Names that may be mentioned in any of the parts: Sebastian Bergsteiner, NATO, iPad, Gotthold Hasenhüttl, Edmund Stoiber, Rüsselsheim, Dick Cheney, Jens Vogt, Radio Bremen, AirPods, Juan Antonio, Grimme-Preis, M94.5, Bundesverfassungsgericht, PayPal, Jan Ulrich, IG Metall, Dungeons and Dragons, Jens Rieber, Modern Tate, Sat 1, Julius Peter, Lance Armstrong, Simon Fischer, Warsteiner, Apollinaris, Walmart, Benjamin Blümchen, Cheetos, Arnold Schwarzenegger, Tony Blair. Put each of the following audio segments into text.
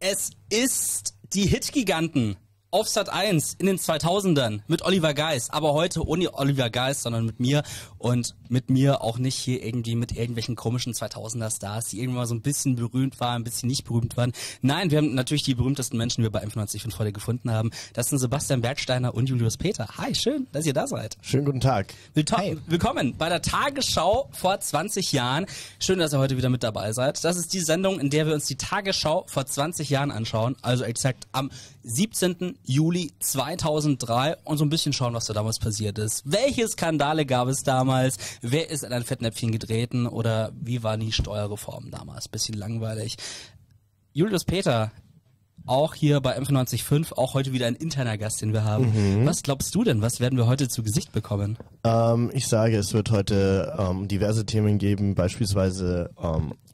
Es ist die Hit-Giganten auf Sat 1 in den 2000ern mit Oliver Geis, aber heute ohne Oliver Geis, sondern mit mir und mit mir auch nicht hier irgendwie mit irgendwelchen komischen 2000er-Stars, die irgendwann mal so ein bisschen berühmt waren, ein bisschen nicht berühmt waren. Nein, wir haben natürlich die berühmtesten Menschen, die wir bei M94.5 heute gefunden haben. Das sind Sebastian Bergsteiner und Julius Peter. Hi, schön, dass ihr da seid. Schönen guten Tag. Willkommen bei der Tagesschau vor 20 Jahren. Schön, dass ihr heute wieder mit dabei seid. Das ist die Sendung, in der wir uns die Tagesschau vor 20 Jahren anschauen, also exakt am 17. Juli 2003 und so ein bisschen schauen, was da damals passiert ist. Welche Skandale gab es damals? Wer ist in ein Fettnäpfchen getreten? Oder wie war die Steuerreform damals? Bisschen langweilig. Julius Peter, auch hier bei M94.5, auch heute wieder ein interner Gast, den wir haben. Mhm. Was glaubst du denn? Was werden wir heute zu Gesicht bekommen? Ich sage, es wird heute diverse Themen geben, beispielsweise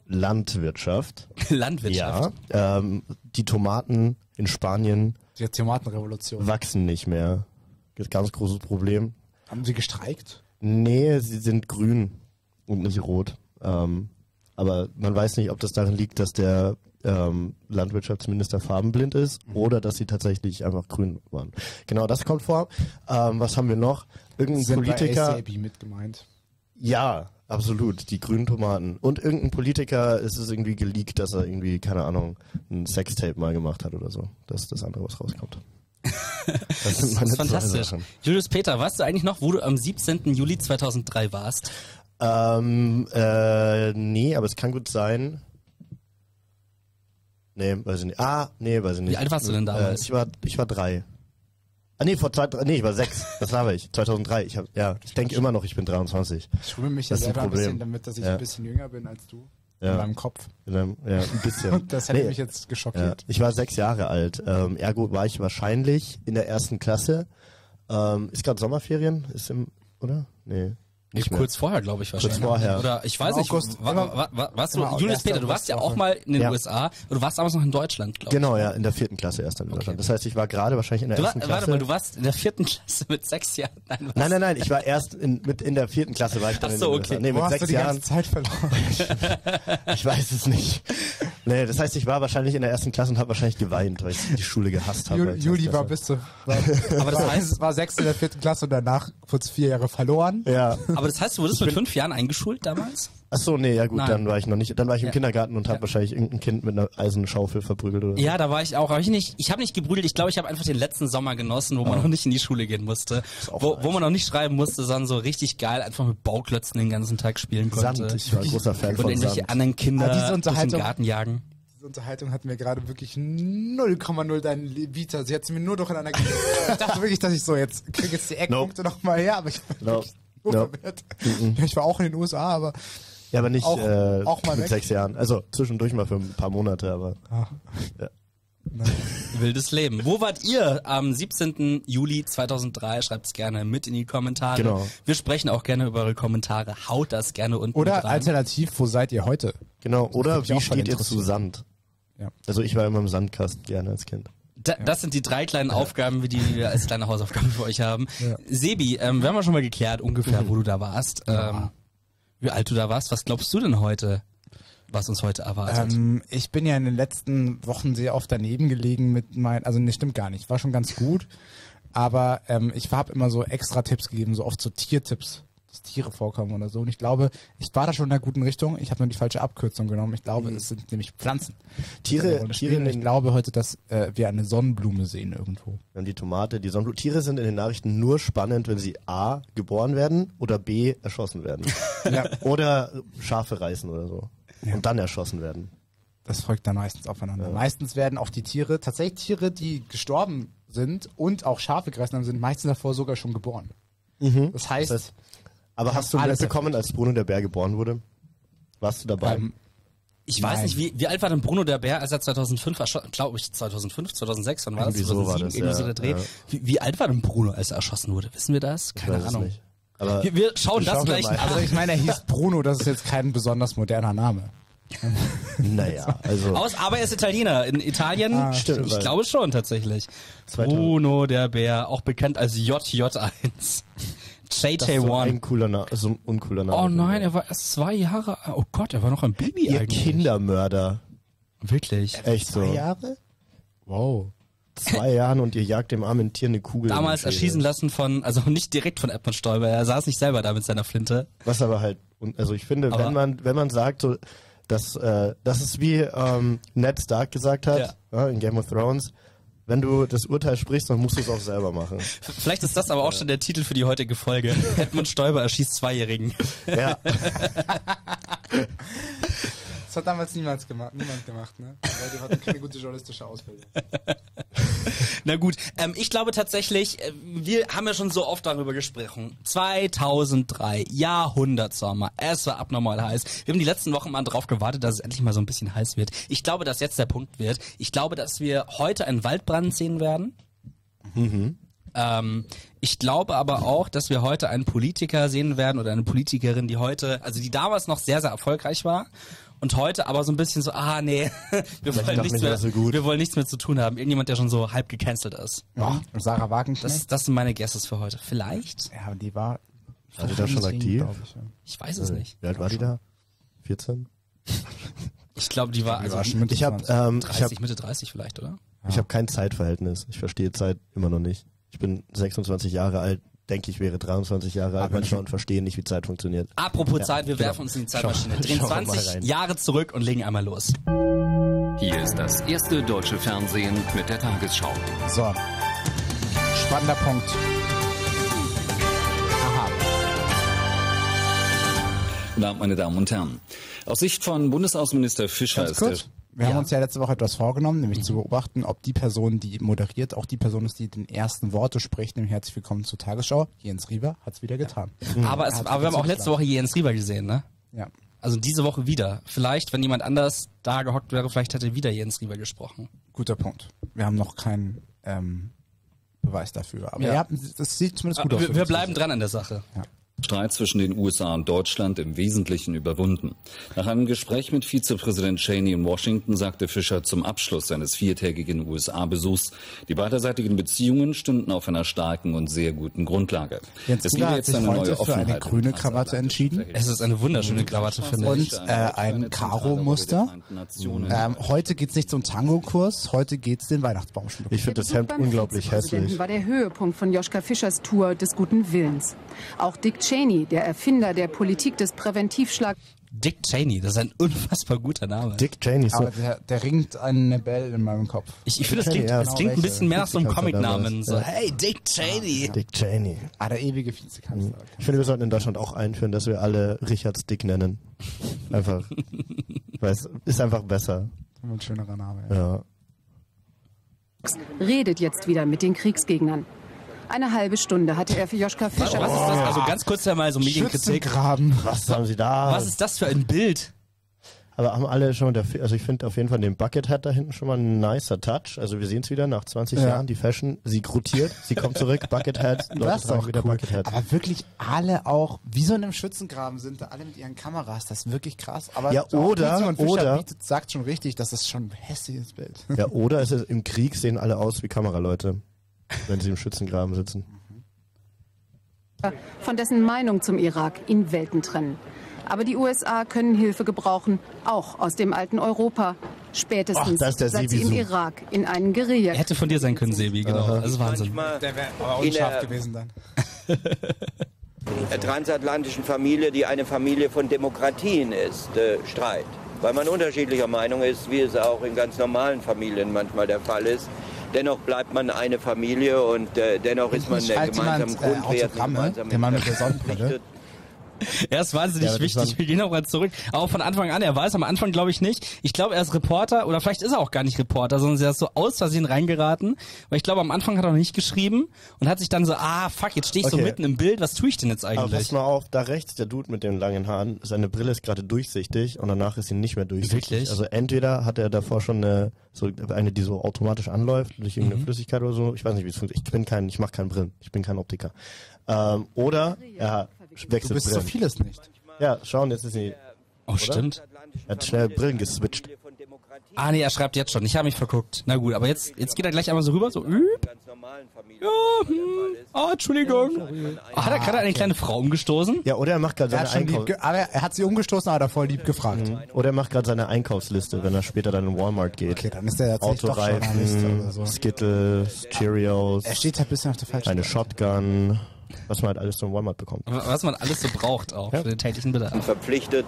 Landwirtschaft. Landwirtschaft? Ja, die Tomaten in Spanien. Die Tomatenrevolution. Wachsen nicht mehr. Das ist ein ganz großes Problem. Haben sie gestreikt? Nee, sie sind grün und nicht rot. Aber man weiß nicht, ob das daran liegt, dass der Landwirtschaftsminister farbenblind ist oder dass sie tatsächlich einfach grün waren. Genau, das kommt vor. Was haben wir noch? Irgendein Politiker... Sind bei SAB mit gemeint? Ja, absolut. Die grünen Tomaten. Und irgendein Politiker, ist es irgendwie geleakt, dass er irgendwie, keine Ahnung, ein Sextape mal gemacht hat oder so. Das ist das andere, was rauskommt. Das sind meine fantastisch. Sachen. Julius Peter, weißt du eigentlich noch, wo du am 17. Juli 2003 warst? Nee, aber es kann gut sein. Nee, weiß ich nicht. Weiß ich nicht. Wie alt warst du denn damals? Ich war 3. Ah nee, ich war 6, das habe ich, 2003. Ich denke immer noch, ich bin 23. Ich schule mich ja selber ein bisschen damit, dass ich ein bisschen jünger bin als du, in meinem Kopf. Ein bisschen. Das hätte mich jetzt geschockiert. Ja. Ich war 6 Jahre alt, ergo war ich wahrscheinlich in der 1. Klasse. Ist gerade Sommerferien, oder? Nee. Nicht mehr. Kurz vorher, glaube ich, wahrscheinlich. Kurz vorher. Oder ich weiß nicht, Julius Peter, du warst ja auch mal in den USA und du warst damals noch in Deutschland, glaube ich. Genau, ja, in der 4. Klasse erst in Deutschland. Okay. Das heißt, ich war gerade wahrscheinlich in der 1. Klasse. Warte mal, du warst in der 4. Klasse mit 6 Jahren? Nein, ich war erst in der 4. Klasse war ich dann in den USA. Nee, mit 6 Jahren. Hast du die ganze Zeit verloren? Ich weiß es nicht. Nee, das heißt, ich war wahrscheinlich in der 1. Klasse und habe wahrscheinlich geweint, weil ich die Schule gehasst habe. Juli war bis zu... Aber das heißt, es war 6 in der 4. Klasse und danach kurz 4 Jahre verloren. Ja. Aber das heißt, du wurdest mit 5 Jahren eingeschult damals? Achso, nee, ja gut, dann war ich noch nicht. Dann war ich im Kindergarten und habe wahrscheinlich irgendein Kind mit einer Eisenschaufel verprügelt oder so. Ja, da war ich auch. Ich habe nicht gebrüdelt. Ich glaube, ich habe einfach den letzten Sommer genossen, wo man noch nicht in die Schule gehen musste. Wo man noch nicht schreiben musste, sondern so richtig geil einfach mit Bauklötzen den ganzen Tag spielen konnte. Sand, ich war ein großer Fan von Sand. Und irgendwelche anderen Kinder durch den Garten jagen. Unterhaltung hatten wir gerade wirklich 0,0 deinen Vita. Sie hat mir nur durch in einer... Ich dachte wirklich, dass ich so jetzt kriege jetzt die Eckpunkte nochmal her, aber ich war ich war auch in den USA, aber... Ja, aber nicht auch mal mit 6 Jahren. Also zwischendurch mal für ein paar Monate, aber... Ja. Wildes Leben. Wo wart ihr am 17. Juli 2003? Schreibt es gerne mit in die Kommentare. Genau. Wir sprechen auch gerne über eure Kommentare. Haut das gerne unten rein. Oder alternativ, wo seid ihr heute? Genau, oder wie steht ihr zu Sand? Ja. Also ich war immer im Sandkasten gerne als Kind. Das sind die 3 kleinen Aufgaben, die wir als kleine Hausaufgaben für euch haben. Ja. Sebi, wir haben ja schon mal geklärt, ungefähr, wo du da warst. Wie alt du da warst. Was glaubst du denn heute, was uns heute erwartet? Ich bin ja in den letzten Wochen sehr oft daneben gelegen mit meinen... Also, nee, stimmt gar nicht. War schon ganz gut. Aber ich habe immer so extra Tipps gegeben, so oft so Tiertipps, dass Tiere vorkommen oder so. Und ich glaube, ich war da schon in der guten Richtung. Ich habe nur die falsche Abkürzung genommen. Ich glaube, es sind nämlich Pflanzen. Tiere. Ich glaube heute, dass wir eine Sonnenblume sehen irgendwo. Dann die Tomate, die Sonnenblume. Tiere sind in den Nachrichten nur spannend, wenn sie A, geboren werden oder B, erschossen werden. Ja. Oder Schafe reißen oder so. Ja. Und dann erschossen werden. Das folgt dann meistens aufeinander. Ja. Meistens werden auch die Tiere, tatsächlich Tiere, die gestorben sind und auch Schafe gerissen haben, sind meistens davor sogar schon geboren. Mhm. Das heißt... Aber hast du mitbekommen, als Bruno der Bär geboren wurde? Warst du dabei? Ich weiß nicht, wie alt war denn Bruno der Bär, als er 2005 erschossen, glaube ich, 2005, 2006, wann war das? 2007, irgendwie so der Dreh. Ja. Wie alt war denn Bruno, als er erschossen wurde? Wissen wir das? Keine Ahnung. Aber wir schauen das gleich an. Also ich meine, er hieß Bruno, das ist jetzt kein besonders moderner Name. Naja, also... Aber er ist Italiener. In Italien, stimmt, ich glaube schon tatsächlich. Bruno der Bär, auch bekannt als JJ1. JJ1. Ein cooler Name, so ein uncooler Name. Oh nein, er war erst 2 Jahre alt. Oh Gott, er war noch ein Baby eigentlich. Ihr Kindermörder. Wirklich? Echt so. 2 Jahre? Wow. 2 Jahren und ihr jagt dem armen Tier eine Kugel. Damals erschießen lassen von, also nicht direkt von Edmund Stoiber, er saß nicht selber da mit seiner Flinte. Was aber halt, also ich finde, aber wenn man sagt, so, dass, das ist wie Ned Stark gesagt hat, ja, in Game of Thrones, wenn du das Urteil sprichst, dann musst du es auch selber machen. Vielleicht ist das aber auch schon der Titel für die heutige Folge. Edmund Stoiber erschießt 2-Jährigen. Ja. Das hat damals niemand gemacht, ne? Weil die hatten keine gute journalistische Ausbildung. Na gut, ich glaube tatsächlich, wir haben ja schon so oft darüber gesprochen. 2003, Jahrhundertsommer, es war abnormal heiß. Wir haben die letzten Wochen mal drauf gewartet, dass es endlich mal so ein bisschen heiß wird. Ich glaube, dass jetzt der Punkt wird. Ich glaube, dass wir heute einen Waldbrand sehen werden. Mhm. Ich glaube aber auch, dass wir heute einen Politiker sehen werden oder eine Politikerin, die heute, also die damals noch sehr, sehr erfolgreich war. Und heute aber so ein bisschen so, nee, wir wollen nichts mehr zu tun haben. Irgendjemand, der schon so halb gecancelt ist. Ja, und Sarah Wagenknecht. Das sind meine Guesses für heute. Vielleicht. Ja, aber die war die da schon aktiv? Ich weiß es nicht. Wie alt war die da? 14? Ich glaube, die war, Mitte 30 vielleicht, oder? Ja. Ich habe kein Zeitverhältnis. Ich verstehe Zeit immer noch nicht. Ich bin 26 Jahre alt. Denke ich, wäre 23 Jahre alt, Menschen und verstehen nicht, wie Zeit funktioniert. Apropos Zeit, wir werfen uns in die Zeitmaschine. Drehen 20 Jahre zurück und legen einmal los. Hier ist das erste deutsche Fernsehen mit der Tagesschau. So, spannender Punkt. Guten Abend, meine Damen und Herren. Aus Sicht von Bundesaußenminister Fischer ist der... Wir haben uns ja letzte Woche etwas vorgenommen, nämlich zu beobachten, ob die Person, die moderiert, auch die Person ist, die den ersten Worte spricht, nämlich herzlich willkommen zur Tagesschau. Jens Rieber hat es wieder getan. Ja. Aber wir haben auch letzte Woche Jens Rieber gesehen, ne? Ja. Also diese Woche wieder. Vielleicht, wenn jemand anders da gehockt wäre, vielleicht hätte wieder Jens Rieber gesprochen. Guter Punkt. Wir haben noch keinen Beweis dafür. Aber ja, das sieht zumindest gut aus. Wir bleiben dran an der Sache. Ja. Streit zwischen den USA und Deutschland im Wesentlichen überwunden. Nach einem Gespräch mit Vizepräsident Cheney in Washington sagte Fischer zum Abschluss seines 4-tägigen USA-Besuchs, die beiderseitigen Beziehungen stünden auf einer starken und sehr guten Grundlage. Jens Rieber hat sich heute für eine grüne Krawatte entschieden. Es ist eine wunderschöne Krawatte, finde ich. Und ein Karo-Muster. Heute geht es nicht zum Tango-Kurs, heute geht es den Weihnachtsbaumschmuck. Ich finde das Hemd unglaublich hässlich. War der Höhepunkt von Joschka Fischers Tour des guten Willens. Auch Dick Cheney, der Erfinder der Politik des Präventivschlags. Dick Cheney, das ist ein unfassbar guter Name. Dick Cheney. So. Aber der ringt einen Bell in meinem Kopf. Ich finde, es klingt ein bisschen mehr nach so einem Comic-Namen. So. Ja. Hey, Dick Cheney. Ja. Dick Cheney. Der ewige Vizekanzler. Ich finde, wir sollten in Deutschland auch einführen, dass wir alle Richards Dick nennen. Einfach. Ist einfach besser. Ein schönerer Name. Ja. Redet jetzt wieder mit den Kriegsgegnern. Eine halbe Stunde hatte er für Joschka Fischer. Was ist das? Also ganz kurz einmal so Medienkritik. Was haben Sie da? Was ist das für ein Bild? Aber haben alle schon, also ich finde auf jeden Fall den Buckethead da hinten schon mal ein nicer Touch. Also wir sehen es wieder nach 20 Jahren, die Fashion, sie rotiert, sie kommt zurück, Buckethead, Leute das tragen wieder cool. Buckethead. Aber wirklich alle auch, wie so in einem Schützengraben sind da alle mit ihren Kameras, das ist wirklich krass. Aber ja, oder bietet, sagt schon richtig, das ist schon ein hässliches Bild. Ja, oder es ist, im Krieg sehen alle aus wie Kameraleute, wenn sie im Schützengraben sitzen. Von dessen Meinung zum Irak in Welten trennen. Aber die USA können Hilfe gebrauchen, auch aus dem alten Europa. Spätestens seit sie im Irak in einen Guerilla... Er hätte von dir sein können, Sebi, genau. Das ist Wahnsinn. Der wäre aber unscharf gewesen dann. ...der transatlantischen Familie, die eine Familie von Demokratien ist, Streit. Weil man unterschiedlicher Meinung ist, wie es auch in ganz normalen Familien manchmal der Fall ist. Dennoch bleibt man eine Familie und dennoch ist man der gemeinsamen Grundwert. Der Mann mit der Sonnenbrille. Er ist wahnsinnig wichtig. Wir gehen auch mal zurück. Auch von Anfang an. Er war es am Anfang, glaube ich, nicht. Ich glaube, er ist Reporter oder vielleicht ist er auch gar nicht Reporter, sondern er ist so aus Versehen reingeraten. Weil ich glaube, am Anfang hat er noch nicht geschrieben und hat sich dann so, fuck, jetzt stehe ich so mitten im Bild. Was tue ich denn jetzt eigentlich? Aber pass mal auf, da rechts der Dude mit den langen Haaren. Seine Brille ist gerade durchsichtig und danach ist sie nicht mehr durchsichtig. Wirklich? Also entweder hat er davor schon eine, die so automatisch anläuft durch irgendeine Flüssigkeit oder so. Ich weiß nicht, wie es funktioniert. Ich mache keinen Brillen. Ich bin kein Optiker. Oder er wechselt. Du bist Brillen. So vieles nicht. Ja, schauen, jetzt ist sie... Oh, stimmt. Er hat schnell Brillen geswitcht. Ah nee, er schreibt jetzt schon. Ich habe mich verguckt. Na gut, aber jetzt geht er gleich einmal so rüber, so üb. Ja, ah, Entschuldigung. Ah, hat er gerade eine kleine Frau umgestoßen? Ja, oder er macht gerade seine Einkaufsliste. Aber er hat sie umgestoßen, hat er voll lieb gefragt. Mhm. Oder er macht gerade seine Einkaufsliste, wenn er später dann in Walmart geht. Okay, dann ist er ja Autoreifen, so. Skittles, Cheerios. Er steht halt ein bisschen auf der falschen Seite. Eine Shotgun. Was man halt alles so in Walmart bekommt. Was man alles so braucht auch für den täglichen Bedarf. Verpflichtet.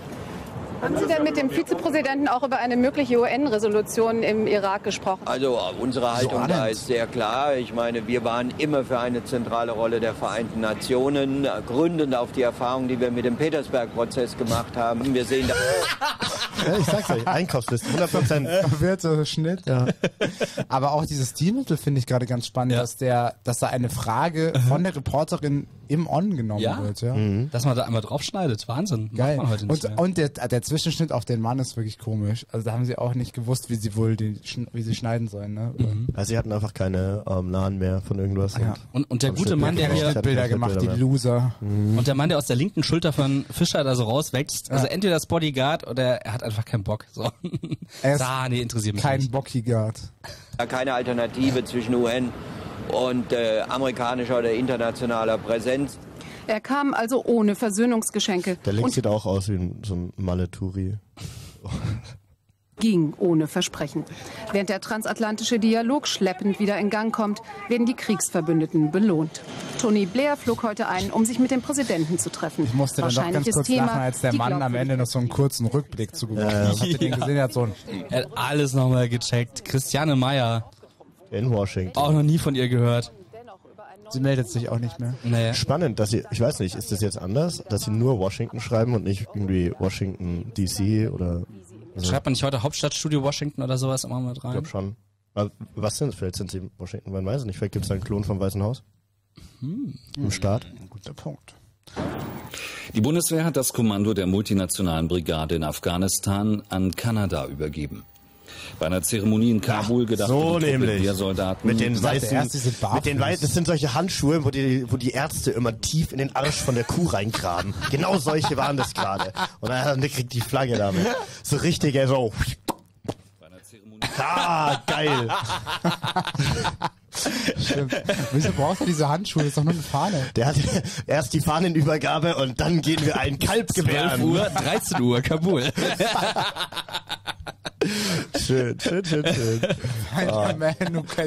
Haben Sie denn mit dem Vizepräsidenten auch über eine mögliche UN-Resolution im Irak gesprochen? Also unsere Haltung da ist sehr klar. Ich meine, wir waren immer für eine zentrale Rolle der Vereinten Nationen, gründend auf die Erfahrung, die wir mit dem Petersberg-Prozess gemacht haben. Wir sehen da... Ich sag's euch, Einkaufsliste, 100%. Verwirrter Schnitt, ja. Aber auch dieses Stilmittel finde ich gerade ganz spannend, ja, dass da eine Frage von der Reporterin im On genommen wird. Ja. Mhm. Dass man da einmal draufschneidet, Wahnsinn. Geil. Macht man heute nicht und der Zwischenschnitt auf den Mann ist wirklich komisch. Also da haben sie auch nicht gewusst, wie sie sie schneiden sollen. Ne? Mhm. Also sie hatten einfach keine Nahen mehr von irgendwas. Ah, ja. Und der gute Mann, der hier Bilder gemacht, die Loser. Mhm. Und der Mann, der aus der linken Schulter von Fischer da so rauswächst, also entweder das Bodyguard oder er hat einfach keinen Bock. So. Nee, interessiert mich kein Bockigard. Keine Alternative zwischen UN und amerikanischer oder internationaler Präsenz. Er kam also ohne Versöhnungsgeschenke. Der Link sieht auch aus wie so ein Maleturi. Ging ohne Versprechen. Während der transatlantische Dialog schleppend wieder in Gang kommt, werden die Kriegsverbündeten belohnt. Tony Blair flog heute ein, um sich mit dem Präsidenten zu treffen. Ich musste dann doch ganz kurz lachen, als der Mann am Ende noch so einen kurzen Rückblick zugeworfen hat. Habt ihr den gesehen? Er hat alles nochmal gecheckt. Christiane Meyer. In Washington. Auch noch nie von ihr gehört. Sie meldet sich auch nicht mehr. Naja. Spannend, dass sie, ich weiß nicht, ist das jetzt anders, dass sie nur Washington schreiben und nicht irgendwie Washington DC oder... Also schreibt man nicht heute Hauptstadtstudio Washington oder sowas immer mit rein? Ich glaube schon. Aber was sind das? Vielleicht sind sie Washington, man weiß es nicht. Vielleicht gibt es da einen Klon vom Weißen Haus? Im Staat? Ein guter Punkt. Die Bundeswehr hat das Kommando der multinationalen Brigade in Afghanistan an Kanada übergeben. Bei einer Zeremonie in Kabul gedacht, so nämlich. Soldaten mit den weißen, das sind solche Handschuhe, wo die Ärzte immer tief in den Arsch von der Kuh reingraben. Genau solche waren das gerade. Und dann kriegt die Flagge damit. So richtig, so. Ah, geil. Stimmt. Wieso brauchst du diese Handschuhe? Das ist doch nur eine Fahne. Der hat erst die Fahnenübergabe und dann gehen wir ein Kalb gewähren. 12 Uhr, 13 Uhr, Kabul. Schön.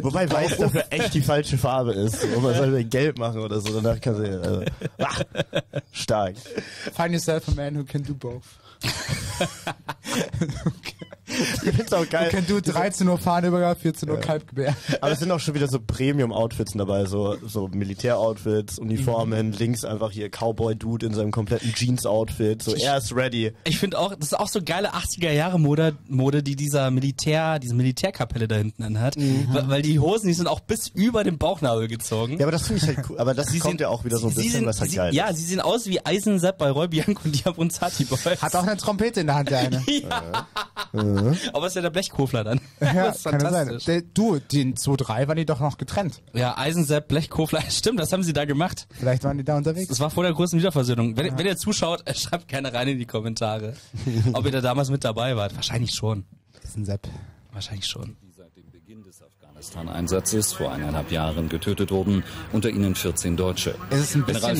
Wobei weiß dafür echt die falsche Farbe ist. Und man sollte gelb machen oder so. Danach kann sie... stark. Find yourself a man who can do both. Ich find's auch geil. Du 13 Uhr Fahnenübergabe, 14 Uhr Kalbgebär. Aber es sind auch schon wieder so Premium-Outfits dabei, so Militär-Outfits, Uniformen, links einfach hier Cowboy-Dude in seinem kompletten Jeans-Outfit, so er ist ready. Ich finde auch, das ist auch so geile 80er-Jahre-Mode, die diese Militärkapelle da hinten anhat, weil die Hosen, die sind auch bis über den Bauchnabel gezogen. Ja, aber das finde ich halt cool, aber das kommt ja auch wieder so ein bisschen, was halt geil ist. Ja, sie sehen aus wie Eisensepp bei Roy Bianco und die Abronzati Boys. Hat auch eine Trompete in der Hand, der eine. Aber ist ja der Blechkofler dann. Ja, das ist fantastisch. Kann sein. Du, die 2-3 waren die doch noch getrennt. Ja, Eisensepp, Blechkofler, stimmt, das haben sie da gemacht. Vielleicht waren die da unterwegs. Das war vor der großen Wiederversöhnung. Wenn ihr zuschaut, schreibt gerne rein in die Kommentare, ob ihr da damals mit dabei wart. Wahrscheinlich schon. Das ist ein Sepp. Wahrscheinlich schon. Die seit dem Beginn des Afghanistan-Einsatzes vor 1,5 Jahren getötet wurden, unter ihnen 14 Deutsche. Es ist ein bisschen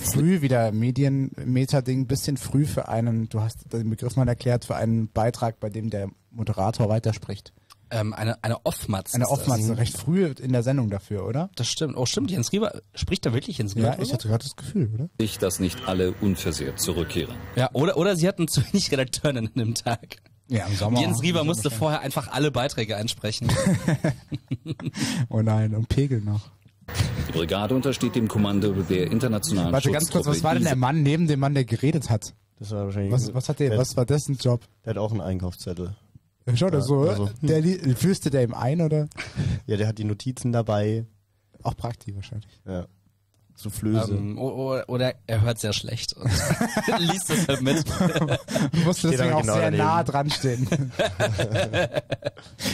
früh, wieder Medienmeta-Ding, ein bisschen früh für einen, du hast den Begriff mal erklärt, für einen Beitrag, bei dem der Moderator weiterspricht. Eine Off-Matz. Eine Off-Matz, recht früh in der Sendung dafür, oder? Das stimmt. Oh, stimmt, Jens Rieber spricht da wirklich ins Gehirn. Ja, ich hatte gerade das Gefühl, oder? Dass nicht alle unversehrt zurückkehren. Ja, oder sie hatten zu wenig Redakteuren an einem Tag. Ja, im Sommer. Jens Rieber musste vorher einfach alle Beiträge einsprechen. Oh nein, und Pegel noch. Die Brigade untersteht dem Kommando der internationalen Schutztruppe. Warte, ganz kurz, was war denn der Mann neben dem Mann, der geredet hat? Das war wahrscheinlich... Was war dessen Job? Der hat auch einen Einkaufszettel. Schau, der flüstert der ihm ein, oder? Ja, der hat die Notizen dabei. Auch praktisch wahrscheinlich. Ja. Zu Flöße. Oder er hört sehr schlecht und liest das halt mit. Musste deswegen auch sehr nah dran stehen.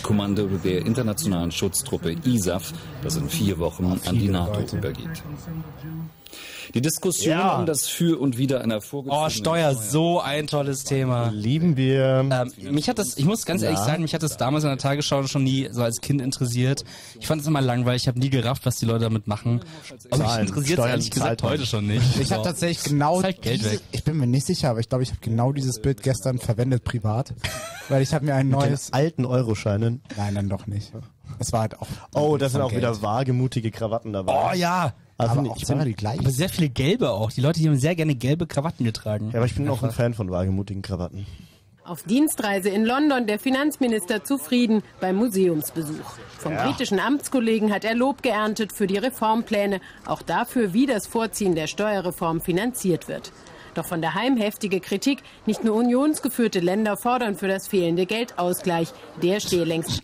Kommando der internationalen Schutztruppe ISAF, das in 4 Wochen an die NATO übergeht. Die Diskussion um das Für und Wider einer vorgezogenen Steuer, so ein tolles Thema. Lieben wir. Mich hat das, ich muss ganz ehrlich sagen, mich hat das damals in der Tagesschau schon nie so als Kind interessiert. Ich fand es immer langweilig, ich habe nie gerafft, was die Leute damit machen. Aber mich interessiert es ehrlich gesagt heute schon nicht. Ich habe tatsächlich genau ich bin mir nicht sicher, aber ich glaube, ich habe genau dieses Bild gestern verwendet, privat. Weil ich habe mir ein neues... Mit den alten Euroscheinen? Nein, dann doch nicht. Das war halt auch... Oh, da sind auch wieder wagemutige Krawatten dabei. Oh ja! Also aber ich bin die gleichen. Aber sehr viele gelbe auch. Die Leute, die haben sehr gerne gelbe Krawatten getragen. Ja, aber ich bin auch ein Fan von wagemutigen Krawatten. Auf Dienstreise in London der Finanzminister zufrieden beim Museumsbesuch. Vom britischen Amtskollegen hat er Lob geerntet für die Reformpläne, auch dafür, wie das Vorziehen der Steuerreform finanziert wird. Doch von daheim heftige Kritik. Nicht nur unionsgeführte Länder fordern für das fehlende Geldausgleich. Der stehe längst...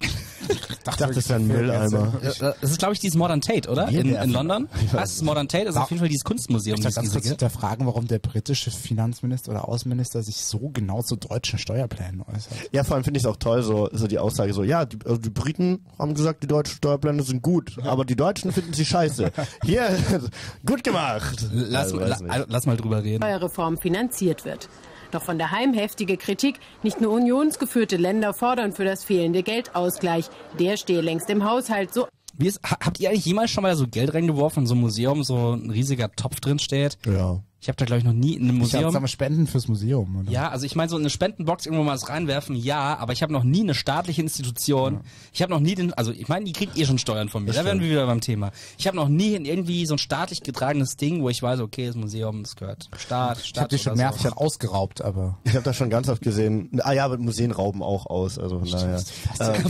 Ich dachte, das wäre ein Mülleimer. Das ist, glaube ich, dieses Modern Tate, oder? In London? Was? Modern Tate? Das ist auf jeden Fall dieses Kunstmuseum. Ich muss ganz kurz hinterfragen, warum der britische Finanzminister oder Außenminister sich so genau zu deutschen Steuerplänen äußert. Ja, vor allem finde ich es auch toll, so die Aussage so, ja, die Briten haben gesagt, die deutschen Steuerpläne sind gut, aber die Deutschen finden sie scheiße. Hier, gut gemacht. Lass mal drüber reden. Steuerreform finanziert wird. Doch von daheim heftige Kritik. Nicht nur unionsgeführte Länder fordern für das fehlende Geldausgleich. Der stehe längst im Haushalt so. Habt ihr eigentlich jemals schon mal so Geld reingeworfen in so ein Museum, so ein riesiger Topf drin steht? Ja. Ich habe da, glaube ich, noch nie in einem Museum... Ich habe Spenden fürs Museum, oder? Ja, also ich meine, so eine Spendenbox irgendwo mal was reinwerfen, ja, aber ich habe noch nie eine staatliche Institution. Ja. Ich habe noch nie den... Also ich meine, die kriegt schon Steuern von mir. Da werden wir wieder beim Thema. Ich habe noch nie in irgendwie so ein staatlich getragenes Ding, wo ich weiß, okay, das Museum, das gehört Staat. Ich habe die schon mehrfach ausgeraubt, aber... Ich habe das schon ganz oft gesehen. Ah ja, aber Museen rauben auch aus, also von daher.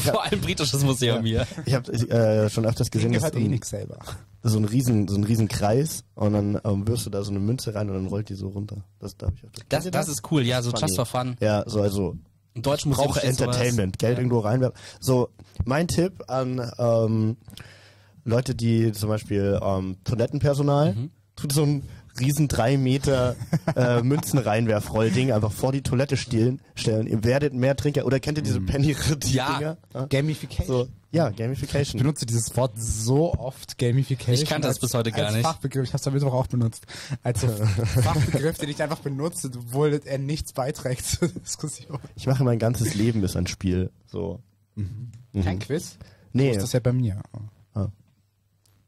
Vor allem britisches Museum hier. Ich habe schon öfters gesehen, dass... nichts selber. So ein riesen Kreis und dann wirfst du da so eine Münze rein und dann rollt die so runter. Das ist cool, ja, so just for fun. Ja, so also im Deutschen brauche Entertainment, Geld irgendwo reinwerfen. So, mein Tipp an Leute, die zum Beispiel Toilettenpersonal, tut so ein riesen 3 Meter Münzenreinwerfrollding einfach vor die Toilette stellen. Ihr werdet mehr Trinker. Oder kennt ihr diese Penny-Dinger? Ja. Gamification. So, ja, Gamification. Ich benutze dieses Wort so oft, Gamification. Ich kannte das bis heute gar nicht. Fachbegriff. Ich habe es am Mittwoch auch benutzt. Als Fachbegriff, den ich einfach benutze, obwohl er nichts beiträgt zur Diskussion. Ich mache mein ganzes Leben bis ein Spiel. So. Kein Quiz? Nee. Das ist ja bei mir. Ah.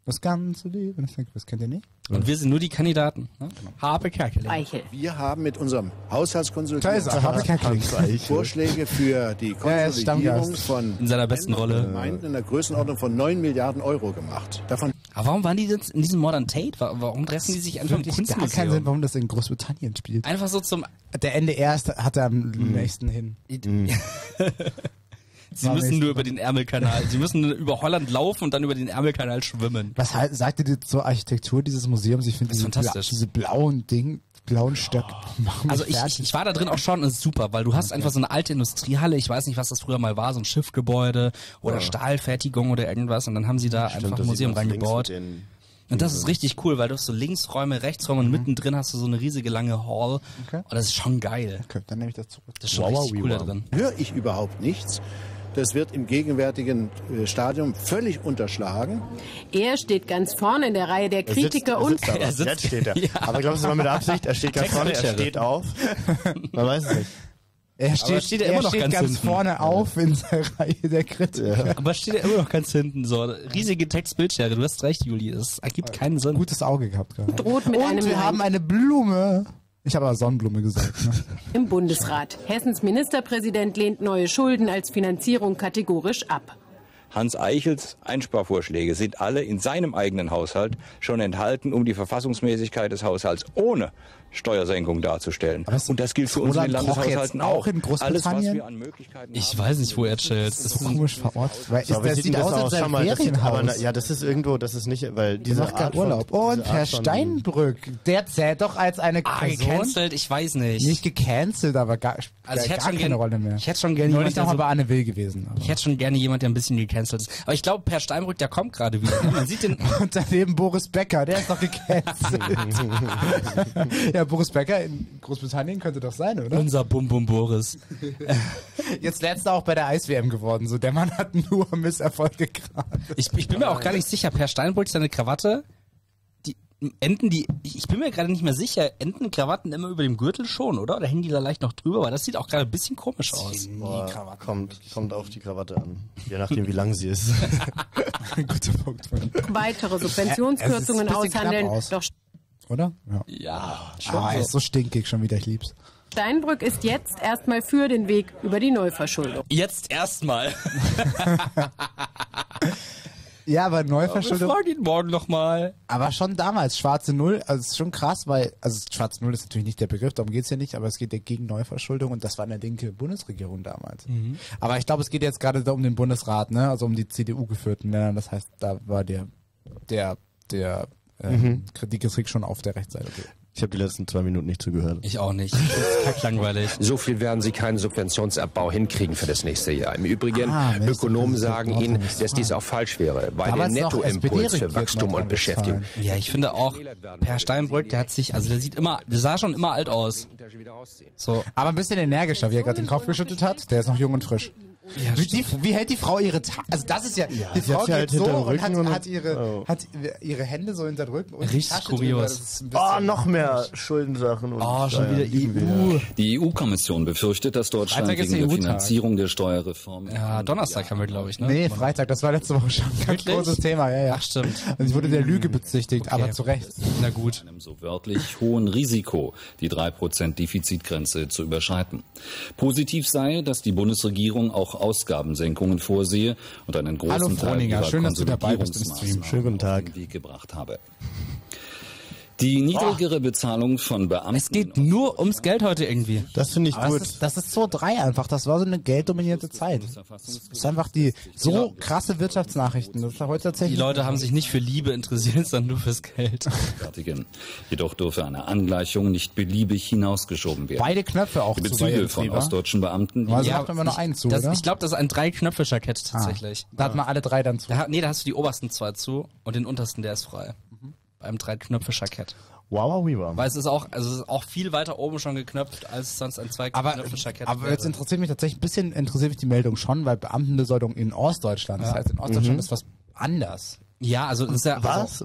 Das ganze Leben, das kennt ihr nicht. Und wir sind nur die Kandidaten. Ne? Genau. Harpe Kerkeling. Wir haben mit unserem Haushaltskonsultanten Vorschläge für die Konsolidierung von in seiner besten Rolle Gemeinden in der Größenordnung von 9 Milliarden Euro gemacht. Davon aber warum waren die jetzt in diesem Modern Tate? Warum dressen die sich einfach im Kunstmuseum? Gar keinen Sinn, warum das in Großbritannien spielt. Einfach so zum... Der NDR hat er am nächsten hin. Sie müssen nur über den Ärmelkanal. Sie müssen über Holland laufen und dann über den Ärmelkanal schwimmen. Was sagt ihr zur Architektur dieses Museums? Ich finde diese blauen Dinge, blauen Stöcke. Also ich war da drin auch schon, das ist super, weil du hast einfach so eine alte Industriehalle. Ich weiß nicht, was das früher mal war, so ein Schiffgebäude oder Stahlfertigung oder irgendwas. Und dann haben sie da einfach ein Museum reingebaut. Und das ist richtig cool, weil du hast so Linksräume, Rechtsräume und mittendrin hast du so eine riesige lange Hall. Und das ist schon geil. Okay, dann nehme ich das zurück. Das ist schon richtig cool da drin. Höre ich überhaupt nichts. Das wird im gegenwärtigen Stadium völlig unterschlagen. Er steht ganz vorne in der Reihe der Kritiker jetzt steht er. Aber glaubst du mal mit Absicht? Er steht ganz vorne, er steht auf. Man weiß es nicht. Er steht ganz vorne in der Reihe der Kritiker. Ja. Aber steht er immer noch ganz hinten. So riesige Textbildschere. Du hast recht, Juli. Es ergibt keinen Sinn. Gutes Auge gehabt. Droht mit einem wir haben eine Blume. Ich habe aber Sonnenblume gesagt. Ne? Im Bundesrat. Hessens Ministerpräsident lehnt neue Schulden als Finanzierung kategorisch ab. Hans Eichels Einsparvorschläge sind alle in seinem eigenen Haushalt schon enthalten, um die Verfassungsmäßigkeit des Haushalts ohne Steuersenkung darzustellen. Und das gilt für uns in den Landeshaushalten auch. In Großbritannien? Alles, was wir an Möglichkeiten haben, weiß nicht, wo er chillt. Das ist komisch verortet. Sieht das aus als ein Ferienhaus. Ja, das ist irgendwo, das ist nicht, weil dieser Urlaub. Und Herr Steinbrück, der zählt doch als eine Person. Gecancelt, ich weiß nicht. Nicht gecancelt, aber gar keine Rolle mehr. Ich hätte schon gerne jemand, der bei Anne Will gewesen. Ich hätte schon gerne jemand, der ein bisschen gecancelt ist. Aber ich glaube, Herr Steinbrück, der kommt gerade wieder. Man sieht den und daneben Boris Becker, der ist doch gecancelt. Ja, Boris Becker in Großbritannien könnte doch sein, oder? Unser Bum-Bum-Boris. Jetzt letzter auch bei der Eis-WM geworden. So, der Mann hat nur Misserfolge gerade. Ich bin mir auch gar nicht sicher. Per Steinbrück, seine Krawatte, die, enden die, ich bin mir gerade nicht mehr sicher, enden Krawatten immer über dem Gürtel schon, oder? Oder hängen die da leicht noch drüber? Weil das sieht auch gerade ein bisschen komisch aus. Boah, kommt auf die Krawatte an. Je nachdem, wie lang sie ist. Guter Punkt. Weitere Subventionskürzungen aushandeln. Doch, oder? Ja, schon. Ah, so. Ist so stinkig schon wieder, ich lieb's. Steinbrück ist jetzt erstmal für den Weg über die Neuverschuldung. Jetzt erstmal. Ja, aber Neuverschuldung. Ich frage ihn morgen nochmal. Aber schon damals, schwarze Null, also ist schon krass, weil, also schwarze Null ist natürlich nicht der Begriff, darum geht es ja nicht, aber es geht ja gegen Neuverschuldung und das war in der linke Bundesregierung damals. Mhm. Aber ich glaube, es geht jetzt gerade um den Bundesrat, ne? Also um die CDU-geführten Länder, das heißt, da war der Kritik schon auf der Rechtsseite. Ich habe die letzten 2 Minuten nicht zugehört. Ich auch nicht. Das ist kacklangweilig. So viel werden Sie keinen Subventionsabbau hinkriegen für das nächste Jahr. Im Übrigen, Ökonomen sagen Ihnen, dass dies auch falsch wäre, weil der Nettoimpuls für Wachstum und Beschäftigung... Ja, ich finde auch, Per Steinbrück, der hat sich, also der sah schon immer alt aus. So. Aber ein bisschen energischer, wie er gerade den Kopf geschüttelt hat. Der ist noch jung und frisch. Ja, wie hält die Frau ihre Tage? Also das ist ja die Frau halt so und hat ihre Hände so hinter den Rücken. Und richtig kurios. Oh, noch mehr Schuldensachen. Und schon wieder EU. Die EU-Kommission befürchtet, dass Deutschland wegen der Finanzierung der Steuerreform... Ja, Donnerstag haben wir, glaube ich, ne? Nee, Freitag, das war letzte Woche schon ein großes Thema. Ja, ja. Ach, stimmt. Also ich wurde der Lüge bezichtigt, okay. Aber zu Recht. Na gut. Einem so wörtlich hohen Risiko, die 3% Defizitgrenze zu überschreiten. Positiv sei, dass die Bundesregierung auch Ausgabensenkungen vorsehe und einen großen Teil ihrer Konsolidierungsmaßnahmen gebracht habe. Die niedrigere Bezahlung von Beamten... Es geht nur ums Geld heute irgendwie. Das finde ich gut. Das ist so 3 einfach. Das war so eine gelddominierte Zeit. Das ist einfach die so krasse Wirtschaftsnachrichten. Das ist heute tatsächlich. Die Leute haben sich nicht für Liebe interessiert, sondern nur fürs Geld. Jedoch dürfe eine Angleichung nicht beliebig hinausgeschoben werden. Beide Knöpfe auch zu. Die Bezüge von ostdeutschen Beamten... Also hat man nur einen zu, oder? Ich glaube, das ist ein 3-Knöpfe-Jackett tatsächlich. Da hat man alle 3 dann zu. Nee, da hast du die obersten 2 zu und den untersten, der ist frei. Beim 3-Knöpfe-Jackett. Wow, Weaver. Weil es ist auch viel weiter oben schon geknöpft, als sonst ein 2-Knöpfe-Jackett. Aber jetzt interessiert mich tatsächlich ein bisschen, die Meldung schon, weil Beamtenbesoldung in Ostdeutschland, das heißt in Ostdeutschland ist was anders. Ja, also das ist ja... Was?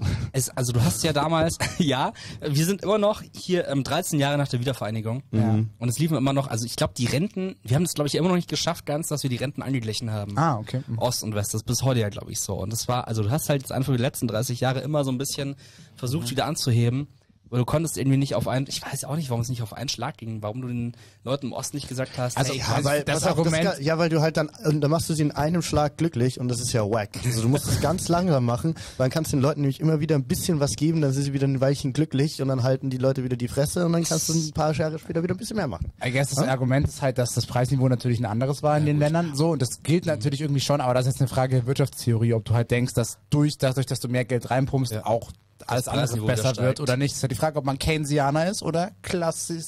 Also du hast ja damals... ja, wir sind immer noch hier 13 Jahre nach der Wiedervereinigung. Ja. Und es liefen immer noch... Also ich glaube, die Renten... Wir haben es, glaube ich, immer noch nicht geschafft ganz, dass wir die Renten angeglichen haben. Ah, okay. Ost und West, das ist bis heute ja, glaube ich, so. Und das war... Also du hast halt jetzt einfach die letzten 30 Jahre immer so ein bisschen versucht, wieder anzuheben. Weil du konntest irgendwie nicht auf einen... Ich weiß auch nicht, warum es nicht auf einen Schlag ging. Warum du den Leuten im Osten nicht gesagt hast... Also, weil du halt dann machst du sie in einem Schlag glücklich und das ist ja wack. Also du musst es ganz langsam machen, weil dann kannst du den Leuten nämlich immer wieder ein bisschen was geben, dann sind sie wieder ein Weilchen glücklich und dann halten die Leute wieder die Fresse und dann kannst du ein paar Jahre später wieder ein bisschen mehr machen. Ich guess, das Argument ist halt, dass das Preisniveau natürlich ein anderes war in den Ländern. So, und das gilt natürlich irgendwie schon, aber das ist jetzt eine Frage der Wirtschaftstheorie, ob du halt denkst, dass dadurch, dass du mehr Geld reinpumpst, auch alles andere besser wird oder nicht. Das ist ja die Frage, ob man Keynesianer ist oder Klassik.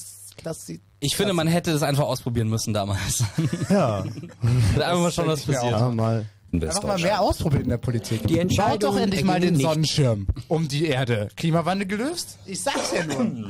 Ich finde, man hätte das einfach ausprobieren müssen damals. Ja. Einfach mal schauen, was passiert. Einfach mal mehr ausprobieren in der Politik. Baut doch endlich mal den Sonnenschirm um die Erde. Klimawandel gelöst? Ich sag's ja nur.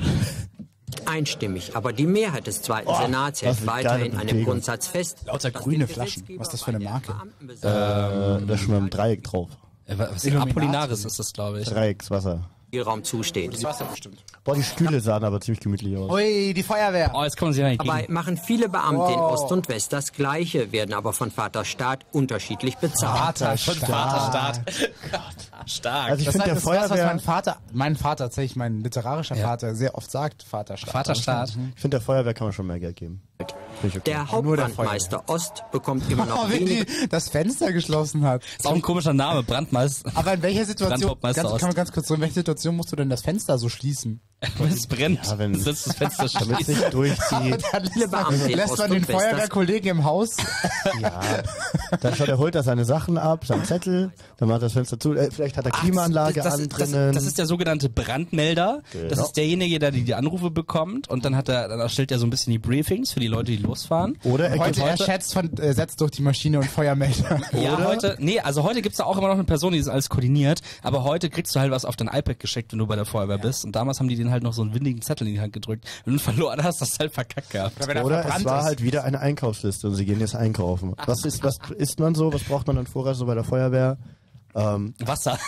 Einstimmig, aber die Mehrheit des Zweiten Senats hält weiterhin an dem Grundsatz fest. Lauter grüne Flaschen. Was ist das für eine Marke? Da ist schon mal ein Dreieck drauf. Apollinaris ist das, glaube ich. Dreieckswasser. Raum zusteht. Das Wasser bestimmt. Boah, die Stühle sahen aber ziemlich gemütlich aus. Ui, die Feuerwehr. Oh, jetzt kommen sie rein. Dabei machen viele Beamte in Ost und West das Gleiche, werden aber von Vaterstaat unterschiedlich bezahlt. Vaterstaat. Stark. Also ich finde, der Feuerwehr... Das, was mein Vater tatsächlich, mein literarischer Vater, sehr oft sagt, Vaterstaat. Ich finde, der Feuerwehr kann man schon mehr Geld geben. Okay. Der Hauptbrandmeister Ost bekommt immer noch wenig... das Fenster geschlossen hat. Ist auch ein komischer Name, Brandmeister. Aber in welcher Situation... Kann man ganz kurz in welcher Situation musst du denn das Fenster so schließen? Weil es brennt. Ja, wenn das Fenster schließt. Damit es durchzieht. Lässt man den Feuerwehrkollegen im Haus. Ja. Dann schaut er, holt er seine Sachen ab, seinen Zettel, dann macht das Fenster zu. Vielleicht hat er Klimaanlage an drinnen. Das ist der sogenannte Brandmelder. Genau. Das ist derjenige, der die Anrufe bekommt und dann erstellt er so ein bisschen die Briefings für die Leute, die losfahren. Oder er setzt durch die Maschine und Feuermelder. Ja, oder? Heute gibt es da auch immer noch eine Person, die das alles koordiniert, aber heute kriegst du halt was auf dein iPad geschickt, wenn du bei der Feuerwehr bist und damals haben die den halt noch so einen windigen Zettel in die Hand gedrückt. Wenn du verloren hast, hast du halt verkackt gehabt. Oder es war halt wieder eine Einkaufsliste und sie gehen jetzt einkaufen. Was isst man so? Was braucht man dann vorher so bei der Feuerwehr? Wasser.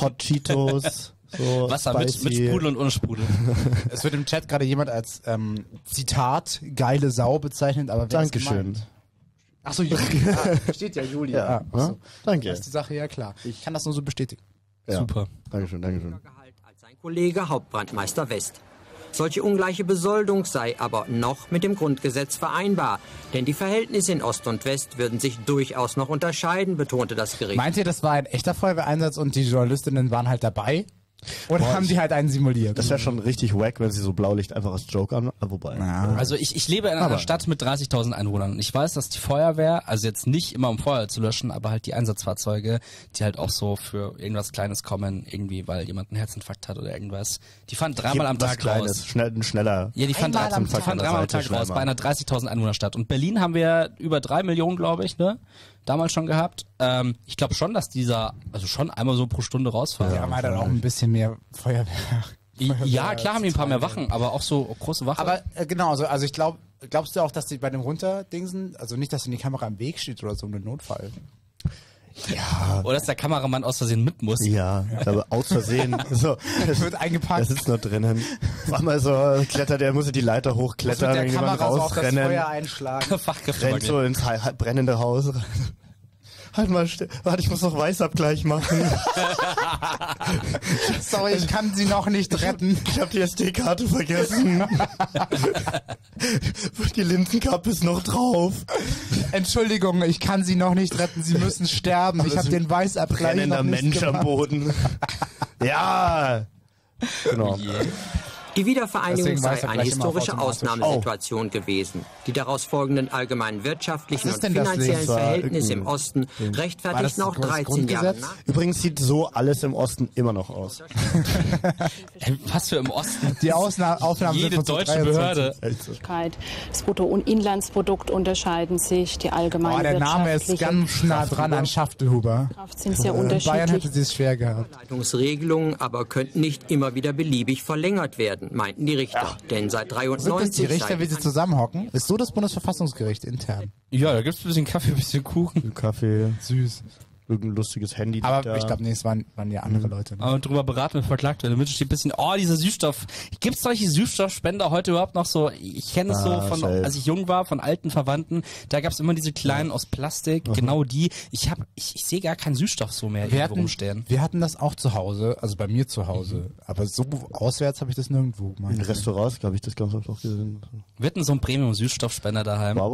Hot Cheetos. So Wasser mit Sprudel und ohne Sprudel. Es wird im Chat gerade jemand als Zitat geile Sau bezeichnet, aber wer ist gemeint? Achso, steht ja Julia. Ja, achso. Danke. Das ist die Sache, ja klar. Ich kann das nur so bestätigen. Ja. Super. Dankeschön, Dankeschön. Als sein Kollege Hauptbrandmeister West. Solche ungleiche Besoldung sei aber noch mit dem Grundgesetz vereinbar. Denn die Verhältnisse in Ost und West würden sich durchaus noch unterscheiden, betonte das Gericht. Meint ihr, das war ein echter Folgeeinsatz und die Journalistinnen waren halt dabei? Oder boah, haben die halt einen simuliert? Das wäre schon richtig wack, wenn sie so Blaulicht einfach als Joke haben. Wobei. Ja. Also ich lebe in einer Stadt mit 30.000 Einwohnern und ich weiß, dass die Feuerwehr, also jetzt nicht immer um Feuer zu löschen, aber halt die Einsatzfahrzeuge, die halt auch so für irgendwas Kleines kommen, irgendwie, weil jemand einen Herzinfarkt hat oder irgendwas, die fahren dreimal am Tag raus. Schneller. Ja, die fahren dreimal am Tag raus bei einer 30.000 Einwohnerstadt. Und Berlin haben wir über 3 Millionen, glaube ich, ne? Damals schon gehabt. Ich glaube schon, dass dieser, also schon einmal so pro Stunde rausfahren. Die haben halt dann auch ein bisschen mehr Feuerwehr. Ja, klar haben die ein paar mehr Wachen, aber auch so große Wachen. Aber genau, also ich glaube, glaubst du auch, dass die bei dem Runterdingsen, also nicht, dass die Kamera im Weg steht oder so, um den Notfall? Ja. Oder dass der Kameramann aus Versehen mit muss. Ja, aber aus Versehen. So, das wird eingepackt. Das ist noch drinnen. Mach mal so, klettert, der muss die Leiter hochklettern, dann jemand rausrennen. So auf das Feuer einschlagen. Rennt so ins brennende Haus. Halt mal still. Warte, ich muss noch Weißabgleich machen. Sorry, ich kann sie noch nicht retten. Ich habe die SD-Karte vergessen. Die Linsenkappe ist noch drauf. Entschuldigung, ich kann sie noch nicht retten. Sie müssen sterben. Aber ich habe den Weißabgleich brennender noch nicht Mensch gemacht. Am Boden. Ja. Genau. Yeah. Die Wiedervereinigung sei eine historische Ausnahmesituation gewesen. Die daraus folgenden allgemeinen wirtschaftlichen und finanziellen Verhältnisse im Osten rechtfertigten auch 13 Jahre nach. Übrigens sieht so alles im Osten immer noch aus. Was für im Osten? Die Aufnahmen jede sind von deutsche Behörde. Das Brutto- und Inlandsprodukt unterscheiden sich. Die allgemeinen wirtschaftlichen... Der Name ist ganz nah dran an Schachtelhuber. Sind sehr unterschiedlich. Bayern hätte sie es schwer gehabt. Leitungsregelungen aber könnten nicht immer wieder beliebig verlängert werden, meinten die Richter. Ja. Denn seit 93... Sind das die Richter, wie sie zusammenhocken? Ist so das Bundesverfassungsgericht intern? Ja, da gibt es ein bisschen Kaffee, ein bisschen Kuchen. Kaffee. Süß. Irgendein lustiges Handy. Aber ich glaube, nee, es waren ja andere Leute. Ne? Aber drüber beraten wir verklagt werden. Da steht ein bisschen, oh, dieser Süßstoff. Gibt es solche Süßstoffspender heute überhaupt noch so? Ich kenne es so, von, als ich jung war, von alten Verwandten. Da gab es immer diese kleinen aus Plastik. Mhm. Genau die. Ich sehe gar keinen Süßstoff so mehr irgendwo rumstehen. Wir hatten das auch zu Hause, also bei mir zu Hause. Mhm. Aber so auswärts habe ich das nirgendwo gemacht. In Restaurants, glaube ich, das ganz oft auch gesehen. Wir hatten so einen Premium-Süßstoffspender daheim. Den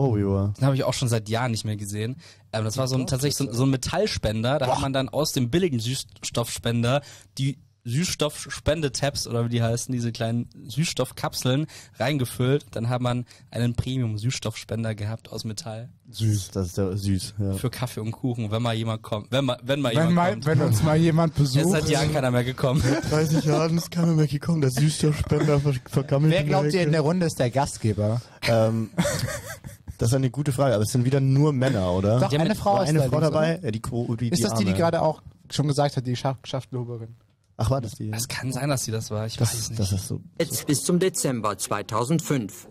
habe ich auch schon seit Jahren nicht mehr gesehen. Das war so ein, tatsächlich so ein Metallspender. Da hat man dann aus dem billigen Süßstoffspender die Süßstoffspende-Tabs oder wie die heißen, diese kleinen Süßstoffkapseln reingefüllt. Dann hat man einen Premium-Süßstoffspender gehabt aus Metall. Süß, das ist ja süß. Ja. Für Kaffee und Kuchen, wenn mal jemand kommt. Wenn jemand kommt. Wenn uns mal jemand besucht. Jetzt hat Jahren keiner mehr gekommen. Vor 30 Jahren ist keiner mehr gekommen. Der Süßstoffspender vergammelt. Wer glaubt ihr in der Runde ist der Gastgeber? Das ist eine gute Frage, aber es sind wieder nur Männer, oder? Doch, ja, eine Frau dabei. Ja, die ist das die gerade auch schon gesagt hat, die Schachtelhuberin? Ach, war das die? Es kann sein, dass sie das war, ich weiß nicht. Das ist so. Jetzt bis zum Dezember 2005.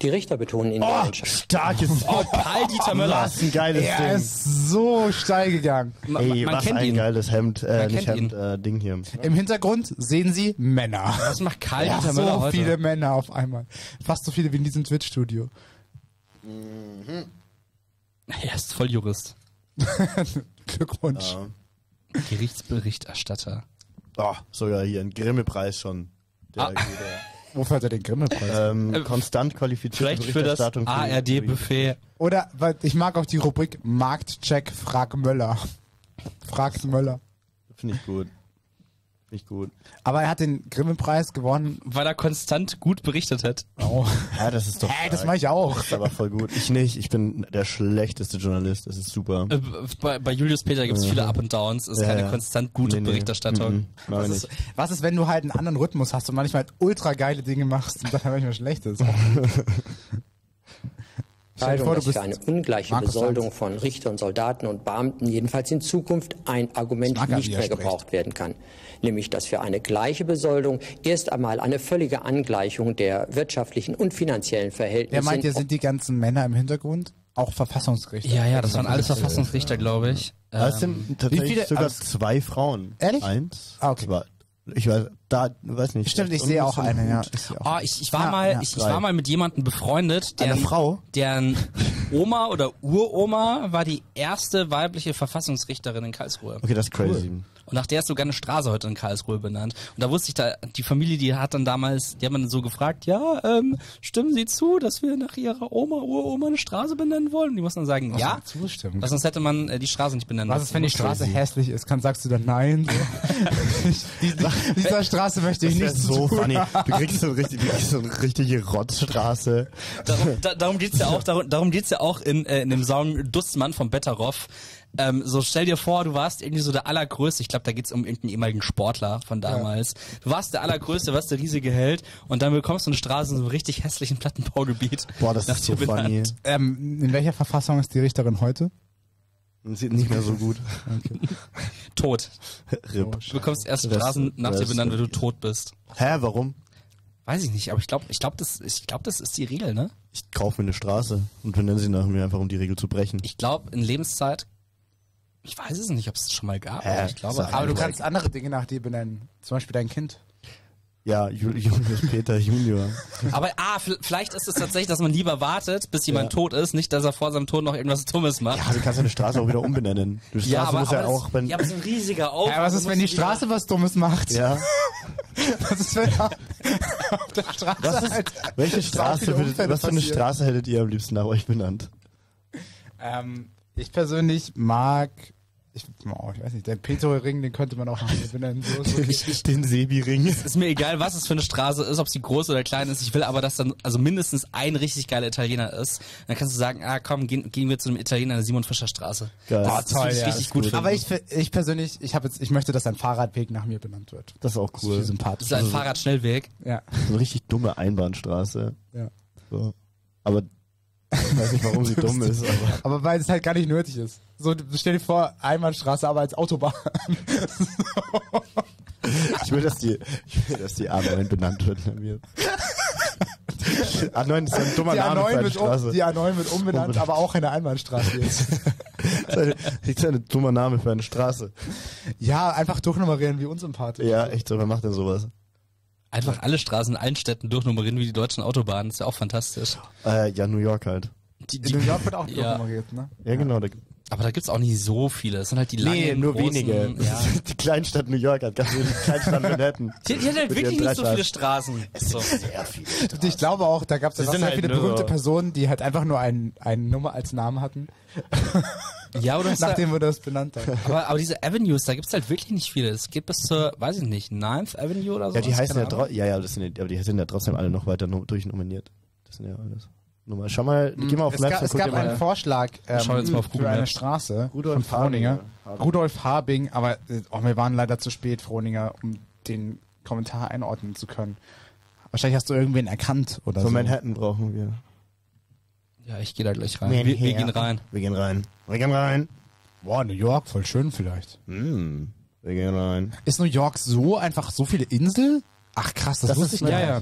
Die Richter betonen in der Entscheidung. Starkes. Oh, Karl-Dieter Möller. Was ein geiles Ding. Er ist so steil gegangen. Ey, was ein geiles Hemd, nicht Hemd, Ding hier. Im Hintergrund sehen Sie Männer. Was macht Karl-Dieter Möller heute? So viele Männer auf einmal. Fast so viele wie in diesem Twitch-Studio. Mhm. Er ist Volljurist. Glückwunsch. Gerichtsberichterstatter. Oh, sogar hier ein Grimme-Preis schon. Wofür hat er den Grimme-Preis? Konstant qualifiziert. Vielleicht für das ARD-Buffet. Oder, weil ich mag auch die Rubrik Marktcheck, frag Möller. Fragt Möller. Finde ich gut. Nicht gut. Aber er hat den Grimme-Preis gewonnen, weil er konstant gut berichtet hat. Oh. Ja, das ist doch. Das mache ich auch. Das ist aber voll gut. Ich nicht. Ich bin der schlechteste Journalist. Das ist super. Bei Julius Peter gibt es viele Up and Downs. Es ist keine konstant gute Berichterstattung. Was ist, wenn du halt einen anderen Rhythmus hast und manchmal halt ultra geile Dinge machst und dann manchmal schlechtes? Dass für eine ungleiche Besoldung von Richtern, Soldaten und Beamten jedenfalls in Zukunft ein Argument nicht mehr gebraucht werden kann. Nämlich, dass für eine gleiche Besoldung erst einmal eine völlige Angleichung der wirtschaftlichen und finanziellen Verhältnisse... Wer meint, hier sind die ganzen Männer im Hintergrund? Auch Verfassungsrichter? Ja, das waren alles Verfassungsrichter, glaube ich. Das sind tatsächlich sogar 2 Frauen. Ehrlich? 1, 2... Ich weiß nicht. Stimmt, ich sehe auch eine, ja. Oh, ich war mal mit jemandem befreundet, der eine Frau, deren Oma oder Uroma war die erste weibliche Verfassungsrichterin in Karlsruhe. Okay, das ist crazy. Cool. Und nach der ist sogar eine Straße heute in Karlsruhe benannt. Und da wusste ich, da die Familie, die hat dann so gefragt, ja, stimmen Sie zu, dass wir nach ihrer Oma, Uroma eine Straße benennen wollen? Und die muss dann sagen, ja, zustimmen. Sonst hätte man die Straße nicht benennen lassen. Was ist, wenn die Straße hässlich ist? Sagst du dann nein? Dieser Straße möchte ich nicht so tun. Funny. Du kriegst so eine richtige Rotzstraße. Darum geht es ja auch, in dem Song Dustmann von Betteroff. So stell dir vor, du warst irgendwie so der Allergrößte. Ich glaube, da geht's um irgendeinen ehemaligen Sportler von damals. Ja. Du warst der Allergrößte, warst der riesige Held und dann bekommst du eine Straße in so einem richtig hässlichen Plattenbaugebiet. Boah, das ist so funny. In welcher Verfassung ist die Richterin heute? Sieht nicht mehr so gut. Okay. Tot. Rip. Du bekommst erst Straßen nach dir benannt, wenn du tot bist. Hä, warum? Weiß ich nicht, aber ich glaube, das ist die Regel, ne? Ich kaufe mir eine Straße und benenne sie nach mir, einfach um die Regel zu brechen. Ich glaube, in Lebenszeit... Ich weiß es nicht, ob es schon mal gab. Ich glaube, aber du kannst andere Dinge nach dir benennen. Zum Beispiel dein Kind. Ja, Julius Peter Junior. Aber vielleicht ist es tatsächlich, dass man lieber wartet, bis jemand tot ist, nicht, dass er vor seinem Tod noch irgendwas Dummes macht. Ja, du kannst ja eine Straße auch wieder umbenennen. Die Straße aber es ist ein riesiger Aufwand. Ja, was ist, wenn die Straße was Dummes macht? Ja. Was ist, wenn auf der Straße... Was für eine Straße hättet ihr am liebsten nach euch benannt? Ich persönlich mag... Ich weiß nicht, den Peto-Ring, den könnte man auch benennen. Den Sebi-Ring. Es ist mir egal, was es für eine Straße ist, ob sie groß oder klein ist. Ich will aber, dass dann mindestens ein richtig geiler Italiener ist. Dann kannst du sagen, ah komm, gehen wir zu einem Italiener in der Simon-Fischer-Straße. Das toll, ja, richtig gut. Aber ich persönlich, ich möchte, dass ein Fahrradweg nach mir benannt wird. Das ist auch cool. Das ist sympathisch. Das ist ein Fahrradschnellweg. Ja. So eine richtig dumme Einbahnstraße. Ja. So. Aber... Ich weiß nicht, warum sie dumm ist. Aber weil es halt gar nicht nötig ist. So, stell dir vor, Einbahnstraße, aber als Autobahn. So. Ich will, dass die A9 benannt wird. A9 ist ein dummer Name für eine Straße. Die A9 wird umbenannt, aber auch eine Einbahnstraße jetzt. Das ist ein dummer Name für eine Straße. Ja, einfach durchnummerieren wie unsympathisch. Ja, echt so, wer macht denn sowas? Einfach alle Straßen in allen Städten durchnummerieren wie die deutschen Autobahnen, ist ja auch fantastisch. Ja, New York halt. New York wird auch durchnummeriert, ne? Ja, genau. Aber da gibt's auch nicht so viele. Das sind halt die langen, nur großen, wenige. Ja. Die Kleinstadt New York hat ganz wenig, Kleinstadt Manhattan. Die hat halt wirklich nicht so viele Straßen. Es sind sehr viele Straßen. Ich glaube auch, da gab's sehr viele berühmte Personen, die halt einfach nur eine Nummer als Namen hatten. Ja, oder nachdem wir das benannt haben. Aber diese Avenues, da gibt's halt wirklich nicht viele. Es geht bis zur, weiß ich nicht, 9th Avenue oder so. Ja, die heißen ja trotzdem alle noch weiter durchnominiert. Das sind ja alles. Schau mal, geh mal auf Maps. Es gab einen Vorschlag für eine Straße von Frohninger. Rudolf Harbing, aber wir waren leider zu spät, Frohninger, um den Kommentar einordnen zu können. Wahrscheinlich hast du irgendwen erkannt oder so. So Manhattan brauchen wir. Ja, ich gehe da gleich rein. Wir gehen rein. Boah, New York, voll schön vielleicht. Wir gehen rein. Ist New York so einfach so viele Inseln? Ach krass, das wusste ich nicht. Ja.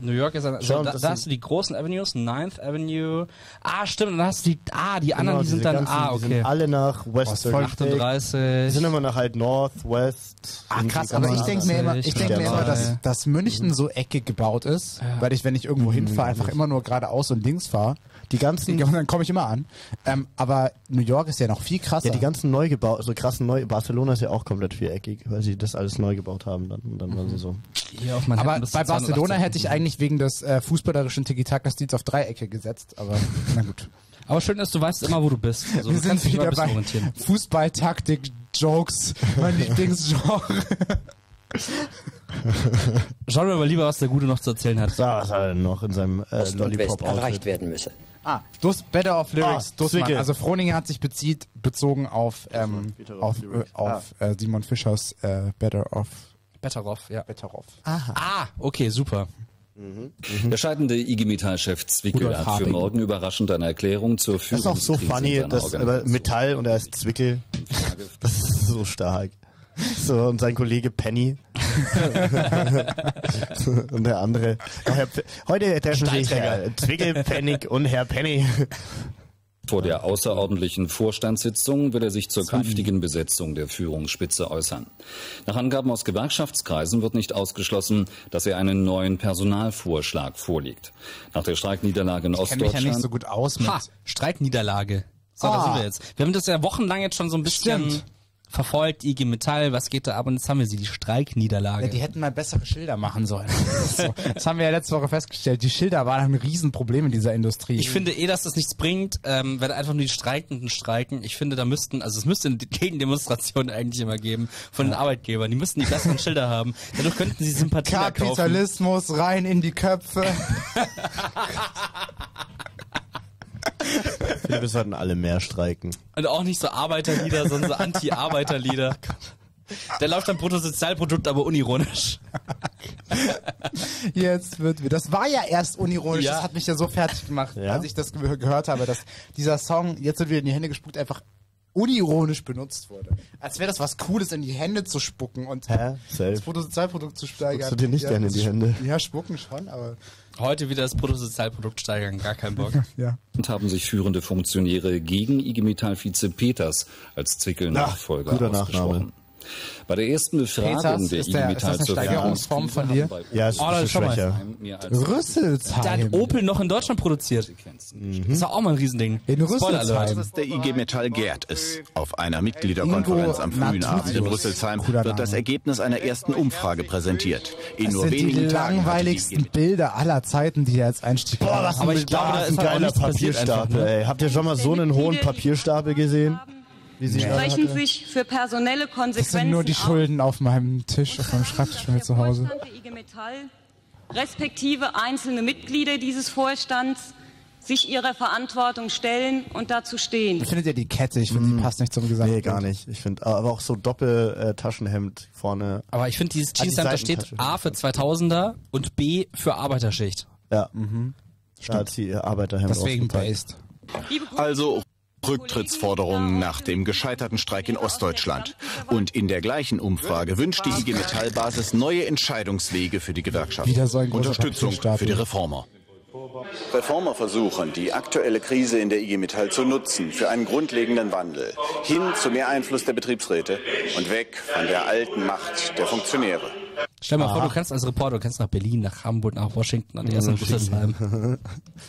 New York ist da hast du die großen Avenues, 9th Avenue. Ah, stimmt, dann hast du die anderen, genau, die sind dann okay. Die sind alle nach West 38. Die sind immer nach halt Northwest. Ach krass, aber ich denke mir immer, dass München so eckig gebaut ist, weil ich, wenn ich irgendwo hinfahre, einfach immer nur geradeaus und links fahre. Dann komme ich immer an. Aber New York ist ja noch viel krasser. Ja, die ganzen neu gebaut, also krassen neu. Barcelona ist ja auch komplett viereckig, weil sie das alles neu gebaut haben. Dann waren sie so. Aber bei Barcelona hätte ich eigentlich wegen des fußballerischen Tiki-Taka-Stils auf Dreiecke gesetzt. Aber na gut. Aber schön ist, du weißt immer, wo du bist. Also, wir sind wieder bei Fußball-Taktik-Jokes. Mein Lieblingsgenre. Schauen wir mal lieber, was der Gute noch zu erzählen hat. Was hat er noch in seinem Lollipop erreicht werden müsse. Better of Lyrics, Dussmann. Also Frohninger hat sich bezogen auf Simon Fischers Betteroff. Aha. Ah, okay, super. Der scheidende IG Metall-Chef Zwickel hat für morgen überraschend eine Erklärung zur Führungskrise. Das ist auch so funny, dass Metall und er ist Zwickel. Das ist so stark. So, und sein Kollege Penny. Und der andere. Heute treffen sich Herr Zwickelpennig und Herr Penny. Vor der außerordentlichen Vorstandssitzung will er sich zur künftigen Besetzung der Führungsspitze äußern. Nach Angaben aus Gewerkschaftskreisen wird nicht ausgeschlossen, dass er einen neuen Personalvorschlag vorlegt. Nach der Streikniederlage in Ostdeutschland... Ich kenne mich ja nicht so gut aus mit Streikniederlage. So, da sind wir jetzt. Wir haben das ja wochenlang jetzt schon so ein bisschen... Stimmt. Verfolgt, IG Metall, was geht da ab? Und jetzt haben wir sie, die Streikniederlage. Ja, die hätten mal bessere Schilder machen sollen. So, das haben wir ja letzte Woche festgestellt. Die Schilder waren ein Riesenproblem in dieser Industrie. Ich finde eh, dass das nichts bringt, wenn einfach nur die Streikenden streiken. Ich finde, da müssten, also es müsste eine Gegendemonstration eigentlich immer geben von den Arbeitgebern. Die müssten die besseren Schilder haben. Dadurch könnten sie Sympathie kaufen. Kapitalismus rein in die Köpfe. Wir sollten alle mehr streiken. Und auch nicht so Arbeiterlieder, sondern so Anti-Arbeiterlieder. Der läuft dann Bruttosozialprodukt, aber unironisch. Jetzt wird wieder. Das war ja erst unironisch, das hat mich ja so fertig gemacht, als ich das gehört habe, dass dieser Song, jetzt wird wieder in die Hände gespuckt, einfach unironisch benutzt wurde. Als wäre das was Cooles, in die Hände zu spucken und das Bruttosozialprodukt zu steigern. Spuckst du dir nicht gerne in die Hände? Ja, spucken schon, aber... Heute wieder das Bruttosozialprodukt steigern, gar keinen Bock. Und haben sich führende Funktionäre gegen IG Metall-Vize Peters als Zickel-Nachfolger ausgesprochen. Bei der ersten Befragung der IG Metall zur Steigerungsform von dir? Ja, es ist ein bisschen schwächer. Rüsselsheim. Da hat Opel noch in Deutschland produziert. Das ist auch mal ein Riesending. In Rüsselsheim. Das der IG Metall gärt es. Auf einer Mitgliederkonferenz am frühen Abend in Rüsselsheim wird das Ergebnis einer ersten Umfrage präsentiert. In nur wenigen Tagen. Die langweiligsten Bilder aller Zeiten, die da jetzt einstiegen. Boah, was ein geiler Papierstapel. Habt ihr schon mal so einen hohen Papierstapel gesehen? Sie sprechen sich für personelle Konsequenzen aus. Das sind nur die Schulden auf meinem Tisch, auf meinem Schreibtisch von mir zu Hause. Der IG Metall, respektive einzelne Mitglieder dieses Vorstands, sich ihrer Verantwortung stellen und dazu stehen. Findet ihr die Kette? Ich finde, die passt nicht zum Gesamten. Nee, gar nicht. Ich finde, aber auch so Doppeltaschenhemd vorne. Aber ich finde, dieses Cheese-Hemd, da steht A für 2000er und B für Arbeiterschicht. Ja, stimmt. Die Arbeiterhemd. Deswegen based. Also... Rücktrittsforderungen nach dem gescheiterten Streik in Ostdeutschland. Und in der gleichen Umfrage wünscht die IG Metall-Basis neue Entscheidungswege für die Gewerkschaft. Unterstützung für die Reformer. Reformer versuchen, die aktuelle Krise in der IG Metall zu nutzen für einen grundlegenden Wandel. Hin zu mehr Einfluss der Betriebsräte und weg von der alten Macht der Funktionäre. Stell dir mal vor, du kannst als Reporter, du kannst nach Berlin, nach Hamburg, nach Washington, und erst nach Rüsselsheim.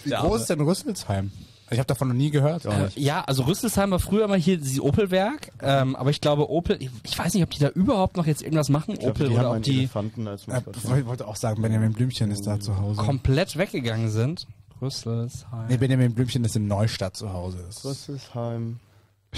Wie groß ist denn Rüsselsheim? Ich habe davon noch nie gehört. Ja, also Rüsselsheim war früher mal hier dieses Opelwerk, aber ich glaube Opel, ich weiß nicht, ob die da überhaupt noch jetzt irgendwas machen, glaub, Opel, oder ob die... Ich wollte auch sagen, Benjamin Blümchen ist da zu Hause. Komplett weggegangen sind. Rüsselsheim. Nee, Benjamin Blümchen ist in Neustadt zu Hause. Rüsselsheim.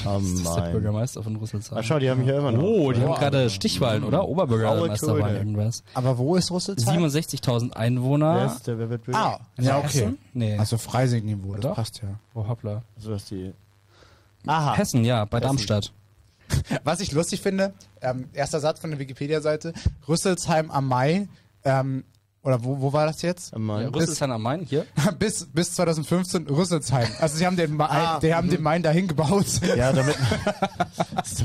Das ist der Bürgermeister von Rüsselsheim. Ach schau, die haben hier immer noch... Oh, die haben gerade Stichwahlen, oder? Oberbürgermeister war irgendwas. Aber wo ist Rüsselsheim? 67.000 Einwohner. Wer ist der, wer wird Bürgermeister? Ja, okay. Nee. Also Freising-Niveau, das passt ja. Oh, hoppla. Also das die... Aha. Hessen, ja, bei Darmstadt. Was ich lustig finde, erster Satz von der Wikipedia-Seite, Rüsselsheim am Main, oder wo war das jetzt? Am Main. Ja, Rüsselsheim am Main, hier. Bis 2015 Rüsselsheim. Also sie haben den Main, den Main dahin gebaut. Ja, damit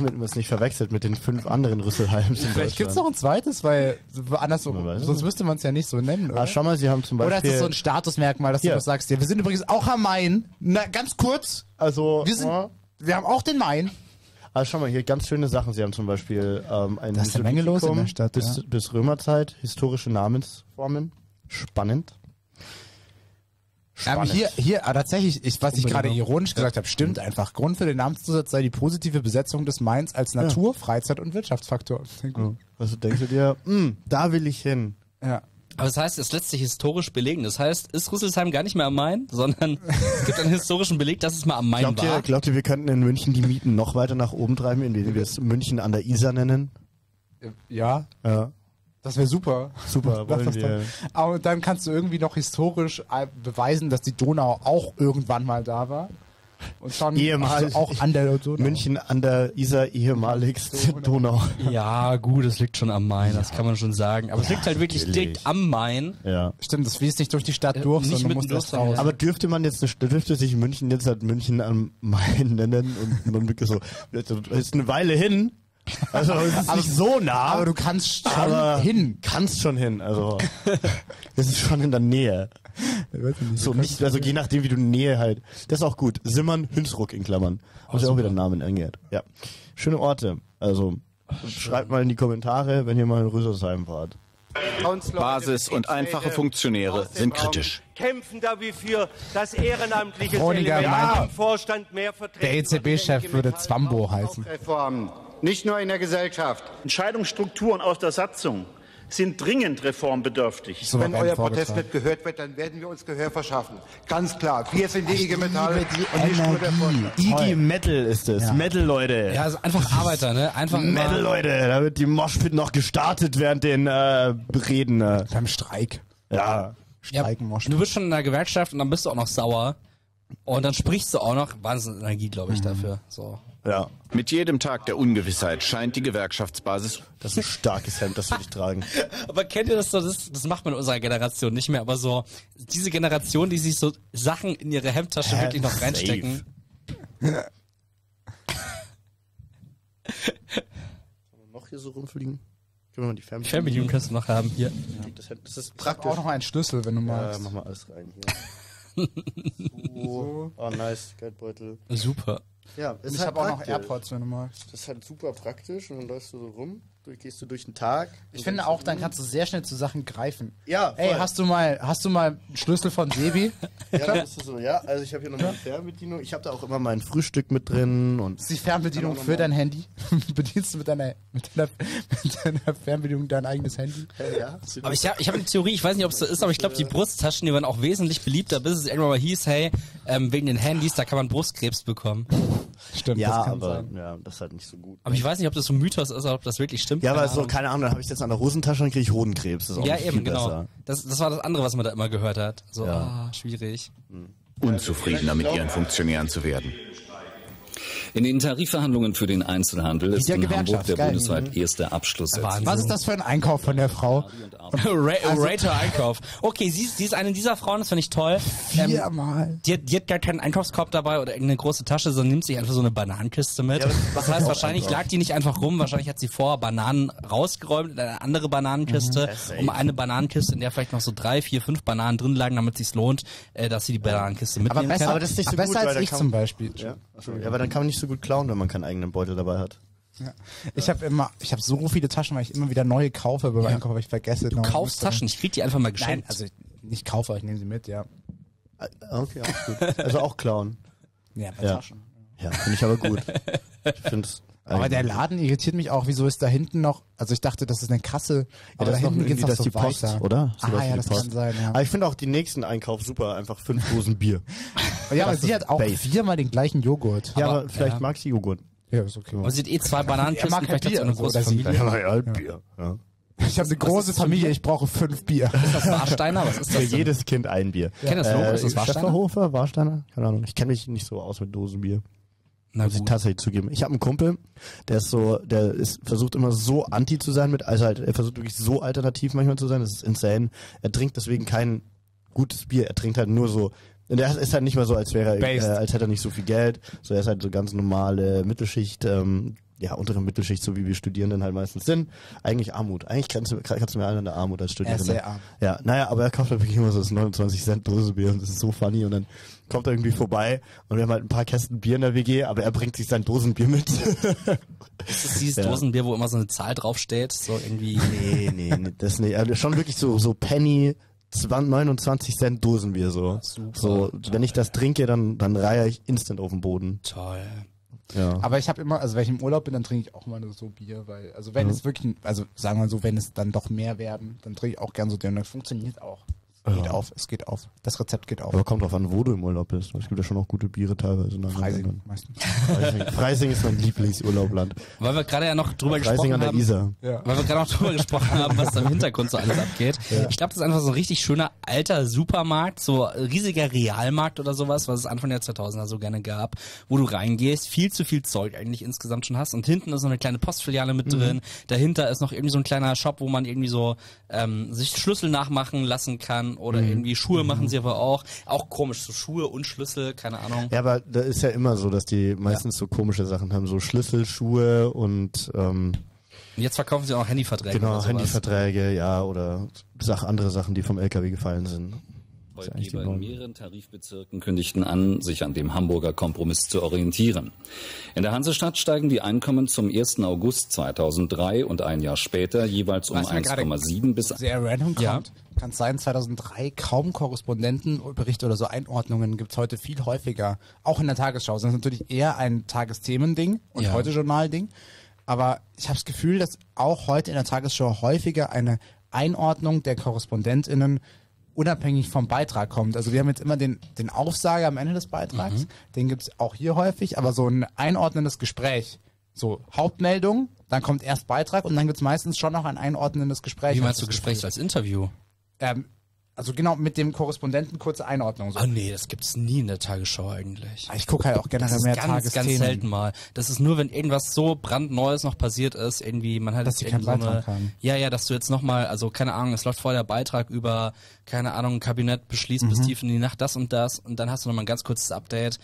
man es nicht verwechselt mit den 5 anderen Rüsselheims. Vielleicht gibt es noch ein zweites, weil andersrum, sonst müsste man es ja nicht so nennen. Oder? Ah, schau mal, sie haben zum Beispiel... Oder ist das so ein Statusmerkmal, dass du das sagst? Ja, wir sind übrigens auch am Main. Na, ganz kurz. Also... Wir haben auch den Main. Also schau mal, hier ganz schöne Sachen. Sie haben zum Beispiel ein Historikum in der Stadt, bis Römerzeit, historische Namensformen. Spannend. Hier tatsächlich, was ich gerade ironisch gesagt habe, stimmt einfach. Grund für den Namenszusatz sei die positive Besetzung des Mains als Natur-, Freizeit- und Wirtschaftsfaktor. Also denkst du dir, da will ich hin. Ja. Aber das heißt, es lässt sich historisch belegen. Das heißt, ist Rüsselsheim gar nicht mehr am Main, sondern es gibt einen historischen Beleg, dass es mal am Main war. Glaubt ihr, wir könnten in München die Mieten noch weiter nach oben treiben, indem wir es München an der Isar nennen? Ja. Das wäre super. Super, wollen wir. Aber dann kannst du irgendwie noch historisch beweisen, dass die Donau auch irgendwann mal da war. Und schon auch an der Donau. München an der Isar, ehemalig Donau. Ja, gut, es liegt schon am Main, das kann man schon sagen. Aber es liegt halt wirklich direkt am Main. Ja. Stimmt, das fließt nicht durch die Stadt durch, sondern muss das raus. Aber dürfte sich München jetzt halt München am Main nennen? Und man wirklich so, ist eine Weile hin. Also es ist nicht so nah. Aber du kannst schon hin. Also das ist schon in der Nähe. So nicht, also je nachdem, wie du Nähe halt. Das ist auch gut. Simmern, Hünsruck in Klammern. Muss ja auch wieder Namen angehört. Ja. Schöne Orte. Also schreibt mal in die Kommentare, wenn ihr mal in Rüsselsheim fahrt. Basis und einfache Funktionäre sind kritisch. Kämpfen da wie für das ehrenamtliche im Vorstand mehr vertreten. Der EZB-Chef würde Zwambo heißen. Nicht nur in der Gesellschaft. Entscheidungsstrukturen aus der Satzung sind dringend reformbedürftig. So, wenn euer Protest nicht gehört wird, dann werden wir uns Gehör verschaffen. Ganz klar. Wir sind die IG Metall und nicht nur der Vorstand. IG Metal ist es. Ja. Metal, Leute. Ja, also einfach Arbeiter, ne? Einfach Metal, Leute. Da wird die Moshpit noch gestartet während den Reden. Beim Streik. Ja. Streiken, ja, Moshpit. Du bist schon in der Gewerkschaft und dann bist du auch noch sauer. Und dann sprichst du auch noch Wahnsinnsenergie, glaube ich, dafür. So. Ja. Mit jedem Tag der Ungewissheit scheint die Gewerkschaftsbasis... Das ist ein starkes Hemd, das will ich tragen. Aber kennt ihr das so? Das macht man in unserer Generation nicht mehr. Aber so diese Generation, die sich so Sachen in ihre Hemdtasche wirklich noch reinstecken. Kann man noch hier so rumfliegen? Können wir mal die Fernbedienung kannst du noch haben, hier. Ja. Das ist praktisch. Ich hab auch noch einen Schlüssel, wenn du magst. Ja, mach mal alles rein hier. So. Oh, nice, Geldbeutel. Super. Ja, ist ich halt habe auch noch AirPods, wenn du magst. Das ist halt super praktisch und dann läufst du so rum, gehst du durch den Tag. Ich finde auch, dann kannst du sehr schnell zu Sachen greifen. Ja, voll. Ey, hast du mal einen Schlüssel von Sebi? Ja, das ist so, ja. Also ich habe hier noch eine Fernbedienung. Ich habe da auch immer mein Frühstück mit drin. Und ist die Fernbedienung für dein Handy? Bedienst du mit deiner Fernbedienung dein eigenes Handy? Ja. Aber ich habe eine Theorie, ich weiß nicht, ob es so ist, aber ich glaube, die Brusttaschen, die waren auch wesentlich beliebter, bis es irgendwann mal hieß, hey, wegen den Handys, da kann man Brustkrebs bekommen. Stimmt, ja, das kann aber sein. Ja, das ist halt nicht so gut. Aber ich weiß nicht, ob das so ein Mythos ist, oder ob das wirklich stimmt. Ja, aber so, keine Ahnung, dann habe ich jetzt an der Hosentasche und kriege ich Hodenkrebs. Das ist auch ja, eben, genau. Das war das andere, was man da immer gehört hat. So, ja. Schwierig. Unzufriedener mit ihren Funktionären zu werden. In den Tarifverhandlungen für den Einzelhandel ist in Hamburg der bundesweit erste Abschluss. Was ist das für ein Einkauf von der Frau? Rater-Einkauf. Okay, sie ist eine dieser Frauen, das finde ich toll. Viermal. Die hat gar keinen Einkaufskorb dabei oder irgendeine große Tasche, sondern nimmt sich einfach so eine Bananenkiste mit. Ja, das heißt, wahrscheinlich lag die nicht einfach rum, wahrscheinlich hat sie vorher Bananen rausgeräumt in eine andere Bananenkiste, um eine Bananenkiste, in der vielleicht noch so 3, 4, 5 Bananen drin lagen, damit es sich lohnt, dass sie die Bananenkiste mitnehmen kann. Aber das ist nicht so besser als ich zum Beispiel. Ja, aber dann kann man nicht so gut klauen, wenn man keinen eigenen Beutel dabei hat. Ja. Ich habe so viele Taschen, weil ich immer wieder neue kaufe beim Einkauf, aber ich vergesse. Du kaufst Taschen, ich krieg die einfach mal geschenkt. Nein, also ich kaufe, ich nehme sie mit, ja. Okay, auch gut. Also auch klauen. Ja, bei Taschen. Ja, finde ich aber gut. Ich find's aber der Laden irritiert mich auch, wieso ist da hinten noch, also ich dachte, das ist eine Kasse, aber da hinten geht es noch so weiter. Oder? Ah ja, das kann sein, ja. Aber ich finde auch den nächsten Einkauf super, einfach 5 Dosen Bier. Ja, aber sie hat auch 4-mal den gleichen Joghurt. Ja, aber vielleicht mag sie Joghurt. Ja, ist okay. Aber sie hat 2 Bananenkisten, vielleicht hat sie eine große Familie. Ja, halt Bier. Ich habe eine große Familie, ich brauche 5 Bier. Ist das Warsteiner? Was ist das? Für jedes Kind ein Bier. Ich kenne das Logo, ist das Warsteiner? Schäferhofer, Warsteiner? Keine Ahnung, ich kenne mich nicht so aus mit Dosenbier. Muss ich tatsächlich zugeben. Ich habe einen Kumpel, der versucht immer so anti zu sein mit, also halt, er versucht wirklich so alternativ manchmal zu sein, das ist insane. Er trinkt deswegen kein gutes Bier, er trinkt halt nur so, der ist halt nicht mal so, als wäre er, als hätte er nicht so viel Geld, so er ist halt so ganz normale Mittelschicht, ja, untere Mittelschicht, so wie wir Studierenden halt meistens sind. Eigentlich Armut. Eigentlich kannst du mir alle an der Armut als Studierende. Er ist sehr arm. Ja, naja, aber er kauft halt wirklich immer so das 29-Cent-Dose Bier und das ist so funny und dann kommt er irgendwie vorbei und wir haben halt ein paar Kästen Bier in der WG, aber er bringt sich sein Dosenbier mit. Ist das dieses Dosenbier, wo immer so eine Zahl draufsteht? So irgendwie... Nee, das nicht. Also schon wirklich so Penny... 29 Cent Dosenbier so. Super, so wenn ich das trinke, dann reihe ich instant auf den Boden. Toll. Ja. Aber ich habe immer, also wenn ich im Urlaub bin, dann trinke ich auch mal so Bier, weil, also wenn es wirklich, also sagen wir mal so, wenn es dann doch mehr werden, dann trinke ich auch gern so Bier und das funktioniert auch. Es geht auf. Das Rezept geht auf. Aber kommt drauf an, wo du im Urlaub bist. Es gibt ja schon auch gute Biere teilweise. Freising meistens. Freising ist mein Lieblingsurlaubland. Weil wir gerade ja noch drüber gesprochen haben. Freising an der Isar. Weil wir gerade noch drüber gesprochen haben, was da im Hintergrund so alles abgeht. Ja. Ich glaube, das ist einfach so ein richtig schöner alter Supermarkt, so riesiger Realmarkt oder sowas, was es Anfang der 2000er so gerne gab, wo du reingehst, viel zu viel Zeug eigentlich insgesamt schon hast und hinten ist noch eine kleine Postfiliale mit drin. Dahinter ist noch irgendwie so ein kleiner Shop, wo man irgendwie so sich Schlüssel nachmachen lassen kann. Oder irgendwie Schuhe machen sie aber auch. Auch komisch, so Schuhe und Schlüssel, keine Ahnung. Ja, aber da ist ja immer so, dass die meistens so komische Sachen haben, so Schlüssel, Schuhe und... Und jetzt verkaufen sie auch Handyverträge. Genau, oder Handyverträge, ja, oder andere Sachen, die vom LKW gefallen sind. Arbeitgeber in mehreren Tarifbezirken kündigten an, sich an dem Hamburger Kompromiss zu orientieren. In der Hansestadt steigen die Einkommen zum 1. August 2003 und ein Jahr später jeweils um 1,7 bis... Sehr random kommt. Kann es sein, 2003 kaum Korrespondentenberichte oder so Einordnungen gibt es heute viel häufiger. Auch in der Tagesschau. Das ist natürlich eher ein Tagesthemending und heute Journal-Ding. Aber ich habe das Gefühl, dass auch heute in der Tagesschau häufiger eine Einordnung der KorrespondentInnen unabhängig vom Beitrag kommt. Also wir haben jetzt immer den Aufsager am Ende des Beitrags, den gibt es auch hier häufig, aber so ein einordnendes Gespräch, so Hauptmeldung, dann kommt erst Beitrag und dann gibt es meistens schon noch ein einordnendes Gespräch. Wie meinst du Gespräch als Interview? Also genau, mit dem Korrespondenten kurze Einordnung. So. Oh nee, das gibt's nie in der Tagesschau eigentlich. Ich gucke halt auch generell mehr Tagesthemen. Das ist ganz selten mal. Das ist nur, wenn irgendwas so brandneues noch passiert ist, irgendwie, man hat jetzt irgendwie so eine... Ja, ja, dass du jetzt nochmal, also keine Ahnung, es läuft vorher der Beitrag über, keine Ahnung, ein Kabinett beschließt bis tief in die Nacht das und dann hast du nochmal ein ganz kurzes Update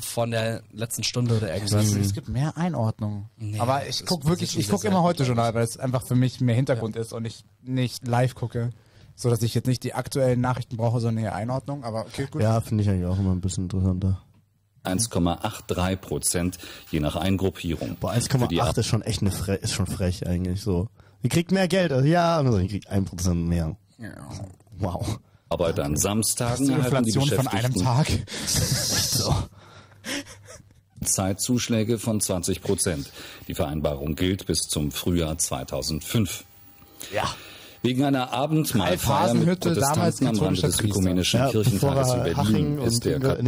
von der letzten Stunde oder irgendwas. Es gibt mehr Einordnungen. Nee, aber ich gucke wirklich, ich gucke immer heute Journal, weil es einfach für mich mehr Hintergrund ist und ich nicht live gucke. So, dass ich jetzt nicht die aktuellen Nachrichten brauche, sondern eher Einordnung, aber okay, gut. Ja, finde ich eigentlich auch immer ein bisschen interessanter. 1,83%, je nach Eingruppierung. Boah, 1,8 ist schon echt eine ist schon frech eigentlich so. Ihr kriegt mehr Geld, also ja, also ihr kriegt 1% mehr. Ja. Wow. Arbeiter an Samstagen erhalten die Beschäftigten von einem Tag. So. Zeitzuschläge von 20%. Die Vereinbarung gilt bis zum Frühjahr 2005. Ja. Wegen einer Abendmahlfeier mit Protestanten am Rande des ökumenischen Kirchentages in Berlin ist der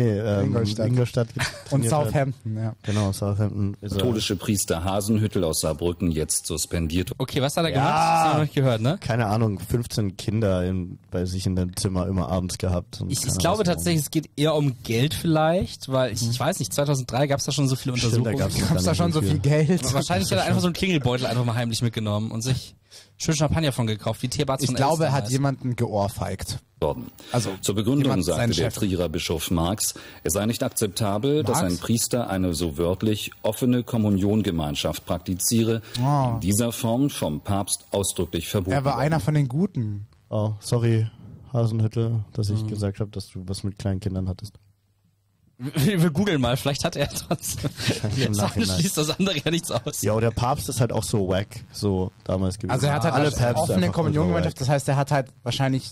Ingolstadt und Southampton. Ja. Genau, Southampton. Katholische Priester Hasenhüttl aus Saarbrücken jetzt suspendiert. Okay, was hat er gemacht? Das hast du noch nicht gehört, ne? Keine Ahnung, 15 Kinder bei sich in dem Zimmer immer abends gehabt. Und ich glaube tatsächlich, es geht eher um Geld vielleicht, weil ich weiß nicht, 2003 gab es da schon so viele Untersuchungen. Gab es da schon so viel Geld? Wahrscheinlich hat er einfach so einen Klingelbeutel einfach mal heimlich mitgenommen und sich... schön Champagner von gekauft, wie Tierbarts von Elster. Ich glaube, er hat jemanden geohrfeigt. Also, zur Begründung sagte der Trierer Bischof Marx, es sei nicht akzeptabel, dass ein Priester eine so wörtlich offene Kommuniongemeinschaft praktiziere, in dieser Form vom Papst ausdrücklich verboten. Er war einer von den Guten. Oh, sorry, Hasenhüttl, dass ich gesagt habe, dass du was mit kleinen Kindern hattest. Wir googeln mal, vielleicht hat er trotzdem. Das eine schließt das andere ja nichts aus. Ja, und der Papst ist halt auch so wack, so damals gewesen. Also er hat halt alle offene Kommuniongemeinschaft, das heißt, er hat halt wahrscheinlich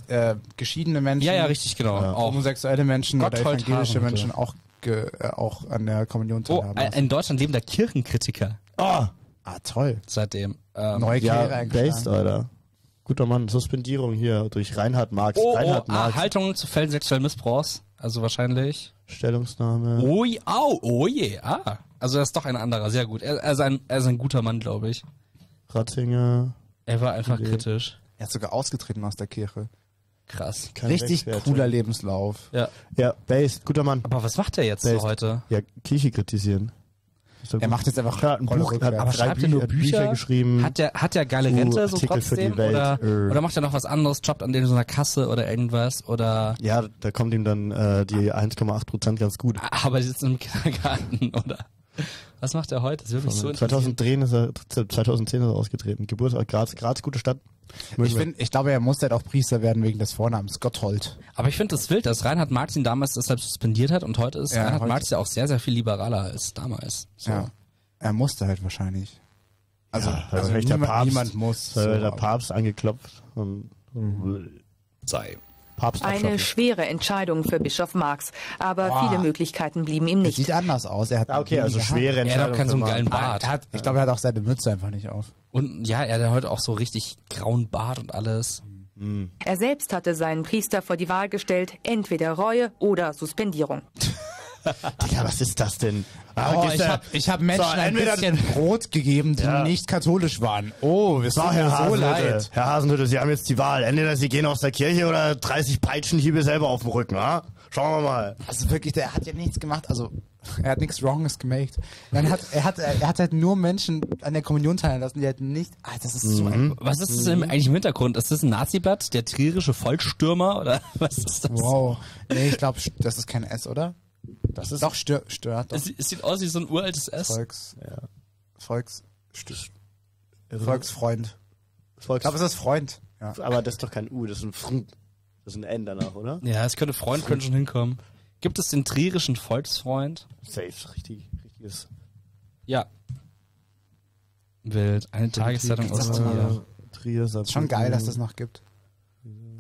geschiedene Menschen. Ja, ja, richtig, genau. Ja. Homosexuelle Menschen oder evangelische Menschen auch an der Kommunion teilhaben. Oh, in Deutschland lebender Kirchenkritiker. Oh! Ah, toll. Seitdem. Ja, based, Alter. Guter Mann, Suspendierung hier durch Reinhard Marx. Reinhard Marx. Haltung zu Fällen sexuellen Missbrauchs, also wahrscheinlich... Stellungsnahme. Also das ist doch ein anderer, sehr gut. Er ist ein guter Mann, glaube ich. Ratzinger. Er war einfach kritisch. Er ist sogar ausgetreten aus der Kirche. Krass. Richtig cooler Lebenslauf. Ja. Ja, based, guter Mann. Aber was macht er jetzt so heute? Ja, Kirche kritisieren. Er macht jetzt einfach ein Buch, aber schreibt er nur Bücher geschrieben? Hat er geile Rente so trotzdem? Oder macht er noch was anderes? Jobbt an so einer Kasse oder irgendwas? Oder? Ja, da kommt ihm dann die 1,8% ganz gut. Aber sitzt im Kindergarten, oder? Was macht er heute? Das wird mich so 2010 ist er ausgetreten. Geburtsort Graz, gute Stadt. Ich glaube, er musste halt auch Priester werden wegen des Vornamens Gotthold. Aber ich finde das wild, dass Reinhard Marx ihn damals deshalb suspendiert hat und heute ist Reinhard Marx ja auch sehr, sehr viel liberaler als damals. So. Ja, er musste halt wahrscheinlich. Also, ja, also niemand muss. Der Papst angeklopft. Und sei. Eine schwere Entscheidung für Bischof Marx, aber viele Möglichkeiten blieben ihm nicht. Er sieht anders aus. Er hat also schwere Entscheidung. Er hat auch keinen so geilen Bart. Ich glaube, er hat auch seine Mütze einfach nicht auf. Und ja, er hat heute auch so richtig grauen Bart und alles. Mhm. Er selbst hatte seinen Priester vor die Wahl gestellt, entweder Reue oder Suspendierung. Digga, was ist das denn? Ich hab Menschen ein bisschen Brot gegeben, die nicht katholisch waren. Oh, wir sind mir so leid. Herr Hasenhüttl, Sie haben jetzt die Wahl. Entweder Sie gehen aus der Kirche oder 30 Peitschenhiebe selber auf dem Rücken. Ha? Schauen wir mal. Also wirklich, der hat ja nichts gemacht. Also, er hat nichts Wronges gemacht. Er hat halt nur Menschen an der Kommunion teilhaben lassen, die halt nicht... Ach, das ist so ein... Was ist das denn eigentlich im Hintergrund? Ist das ein Naziblatt? Der trierische Volksstürmer? Oder was ist das? Wow. Nee, ich glaube, das ist kein S, oder? Das ist doch stört. Es sieht aus wie so ein uraltes S. Volksfreund. Aber es ist Freund. Ja. Aber das ist doch kein U, das ist ein Freund. Das ist ein N danach, oder? Ja, es könnte Freund können schon hinkommen. Gibt es den trierischen Volksfreund? Safe, richtig, richtiges. Ja. Wild. Eine Tageszeitung aus Trier. Schon geil, dass das noch gibt.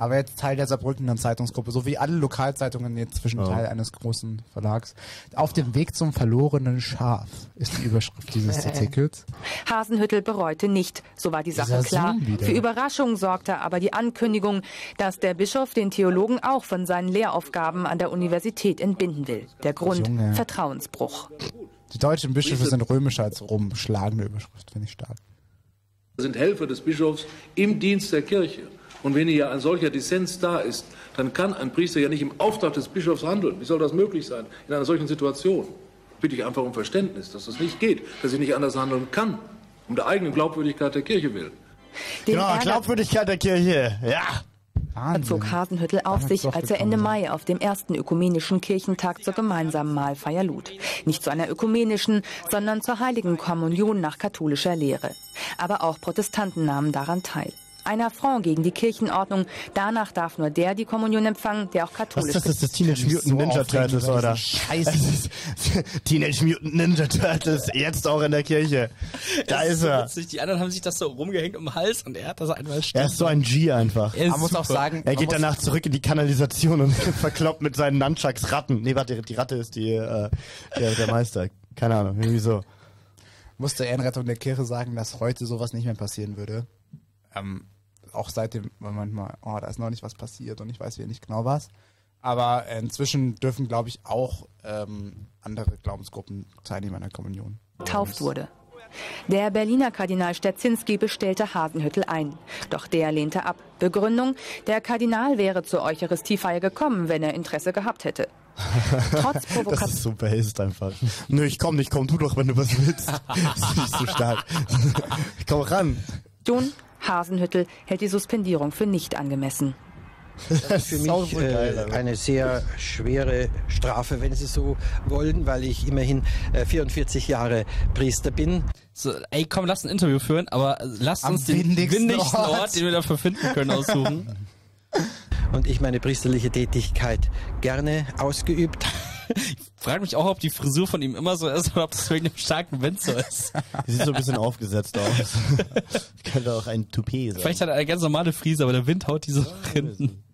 Aber jetzt Teil der Saarbrückener Zeitungsgruppe, so wie alle Lokalzeitungen jetzt Teil eines großen Verlags. Auf dem Weg zum verlorenen Schaf ist die Überschrift dieses Artikels. Hasenhüttl bereute nicht, so war die Sache klar. Für Überraschung sorgte aber die Ankündigung, dass der Bischof den Theologen auch von seinen Lehraufgaben an der Universität entbinden will. Der Grund, Vertrauensbruch. Die deutschen Bischöfe sind römischer als Rom. Schlagende Überschrift, finde ich stark. Sind Helfer des Bischofs im Dienst der Kirche. Und wenn hier ein solcher Dissens da ist, dann kann ein Priester ja nicht im Auftrag des Bischofs handeln. Wie soll das möglich sein in einer solchen Situation? Bitte ich einfach um Verständnis, dass das nicht geht, dass ich nicht anders handeln kann, um der eigenen Glaubwürdigkeit der Kirche willen. Genau, Glaubwürdigkeit der Kirche, ja. Zog Hasenhüttl auf sich, als er Ende Mai auf dem ersten ökumenischen Kirchentag zur gemeinsamen Mahlfeier lud. Nicht zu einer ökumenischen, sondern zur heiligen Kommunion nach katholischer Lehre. Aber auch Protestanten nahmen daran teil. Ein Affront gegen die Kirchenordnung. Danach darf nur der die Kommunion empfangen, der auch katholisch ist. Was ist das, das Teenage Mutant Ninja Turtles, oder? Scheiße. Teenage Mutant Ninja Turtles, jetzt auch in der Kirche. Da ist er. Die anderen haben sich das so rumgehängt um den Hals und er hat das einfach Er ist so ein G einfach. Man muss auch sagen, er geht danach zurück in die Kanalisation und verkloppt mit seinen Nunchucks Ratten. Nee, warte, die Ratte ist die, der Meister. Keine Ahnung, irgendwie so. Musste Ehrenrettung der Kirche sagen, dass heute sowas nicht mehr passieren würde? Auch seitdem manchmal, da ist noch nicht was passiert und ich weiß nicht genau was. Aber inzwischen dürfen, glaube ich, auch andere Glaubensgruppen teilnehmen an der Kommunion. Getauft wurde. Der Berliner Kardinal Sterczinski bestellte Hasenhüttl ein. Doch der lehnte ab. Begründung, der Kardinal wäre zur Eucharistiefeier gekommen, wenn er Interesse gehabt hätte. Trotz Provokation. Das ist super, ist einfach. Nö, ich komm, tu doch, wenn du was willst. Das ist nicht so stark. Ich komm ran. Hasenhüttl hält die Suspendierung für nicht angemessen. Das ist für mich eine sehr schwere Strafe, wenn Sie so wollen, weil ich immerhin 44 Jahre Priester bin. So, ey, komm, lass ein Interview führen, aber lass uns den windigsten Ort, den wir dafür finden können, aussuchen. Und ich meine priesterliche Tätigkeit gerne ausgeübt. Ich frage mich auch, ob die Frisur von ihm immer so ist oder ob das wegen einem starken Wind so ist. Die sieht so ein bisschen aufgesetzt aus. Das könnte auch ein Toupet sein. Vielleicht hat er eine ganz normale Frise, aber der Wind haut die so hinten.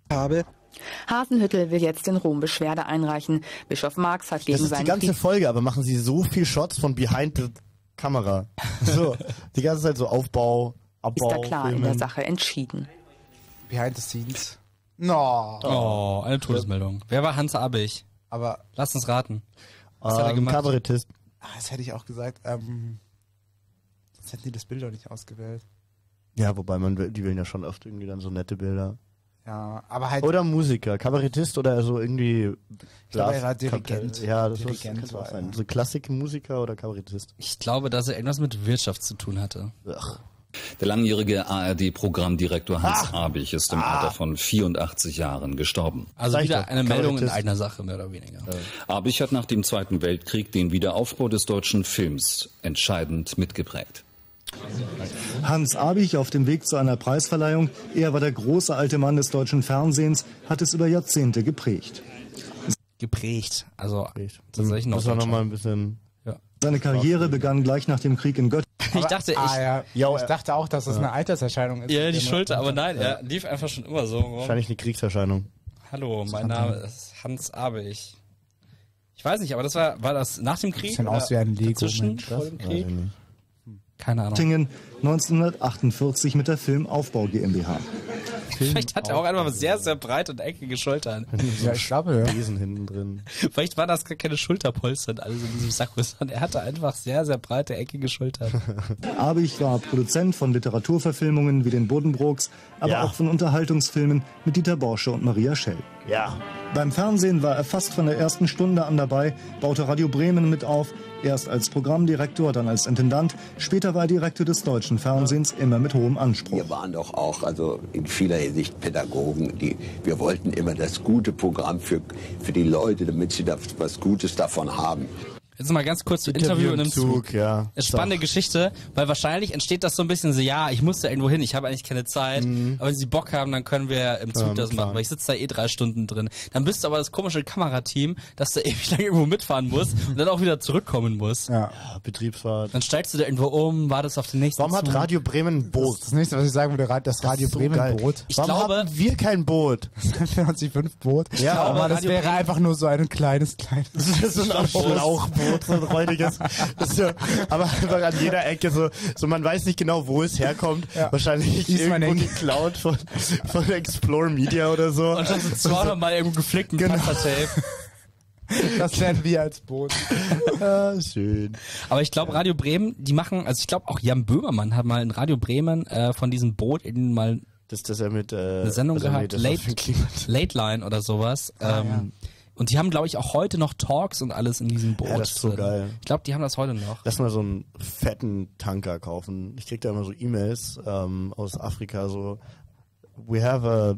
Hasenhüttl will jetzt in Rom Beschwerde einreichen. Bischof Marx hat gegen seinen... Das ist die ganze Folge, aber machen Sie so viel Shots von behind the Kamera. So, die ganze Zeit so Aufbau, Abbau. Ist da klar in der Sache entschieden. Behind the scenes. No. Oh, eine Todesmeldung. Wer war Hans Abich? Aber lass uns raten. Was hat er gemacht? Kabarettist. Das hätte ich auch gesagt. Sonst hätten die das Bild auch nicht ausgewählt. Ja, wobei die wählen ja schon oft irgendwie dann so nette Bilder. Ja, aber halt. Oder Musiker, Kabarettist oder so irgendwie. Ich glaube, er war Dirigent. Ja, das kann auch sein. So Klassikmusiker oder Kabarettist. Ich glaube, dass er irgendwas mit Wirtschaft zu tun hatte. Ach. Der langjährige ARD-Programmdirektor Hans Abich ist im Alter von 84 Jahren gestorben. Also wieder eine Meldung in eigener Sache, mehr oder weniger. Abich hat nach dem Zweiten Weltkrieg den Wiederaufbau des deutschen Films entscheidend mitgeprägt. Hans Abich auf dem Weg zu einer Preisverleihung. Er war der große alte Mann des deutschen Fernsehens, hat es über Jahrzehnte geprägt. Geprägt, also tatsächlich noch. Das war nochmal ein bisschen... Seine Karriere begann gleich nach dem Krieg in Göttingen. Ich dachte auch, dass das eine Alterserscheinung ist. Ja, die Schulter, aber nein, er lief einfach schon immer so. Wahrscheinlich eine Kriegserscheinung. Hallo, mein Name ist Hans Abich. Ich weiß nicht, aber das war das nach dem Krieg? Sieht aus wie ein Lego. Vor dem Krieg? Keine Ahnung. Göttingen 1948 mit der Filmaufbau GmbH. Vielleicht hat er auch einmal sehr, sehr breit und eckige Schultern. Ja, ich glaube, hinten drin. Vielleicht waren das gar keine Schulterpolster und alles in diesem Sack, sondern er hatte einfach sehr, sehr breite, eckige Schultern. Abich war Produzent von Literaturverfilmungen wie den Buddenbrooks, aber auch von Unterhaltungsfilmen mit Dieter Borsche und Maria Schell. Ja. Beim Fernsehen war er fast von der ersten Stunde an dabei, baute Radio Bremen mit auf, erst als Programmdirektor, dann als Intendant, später war er Direktor des deutschen Fernsehens, immer mit hohem Anspruch. Wir waren doch auch, also in vieler Hinsicht Pädagogen, wir wollten immer das gute Programm für die Leute, damit sie da was Gutes davon haben. Jetzt mal ganz kurz zum Interview im Zug. Ja. Ist spannende Geschichte, weil wahrscheinlich entsteht das so ein bisschen so, ja, ich muss da irgendwo hin, ich habe eigentlich keine Zeit, aber wenn sie Bock haben, dann können wir im Zug das machen, weil ich sitze da eh 3 Stunden drin. Dann bist du aber das komische Kamerateam, dass du ewig lang irgendwo mitfahren musst und dann auch wieder zurückkommen musst. Ja, Betriebsfahrt. Dann steigst du da irgendwo um, wartest auf den nächsten Zug. Warum hat Radio Bremen ein Boot? Das nächste, was ich sagen würde, das Radio Bremen Boot. Warum haben wir kein Boot? Das 94.5 Boot? Ja, aber das wäre einfach nur so ein kleines Schlauchboot. So ein räudiges. So, aber einfach an jeder Ecke so man weiß nicht genau, wo es herkommt. Ja. Wahrscheinlich irgendwo geklaut von Explore Media oder so. Und dann sind 200 mal irgendwo geflickt mit Panzertape. Das lernen wir als Boot. Schön. Aber ich glaube, Radio Bremen, die machen, also ich glaube auch Jan Böhmermann hat mal in Radio Bremen von diesem Boot in mal dass er mit eine Sendung gehabt, Late Line oder sowas. Ja. Und die haben, glaube ich, auch heute noch Talks und alles in diesem Boot. Ja, das ist so geil. Ich glaube, die haben das heute noch. Lass mal so einen fetten Tanker kaufen. Ich krieg da immer so E-Mails aus Afrika, so we have a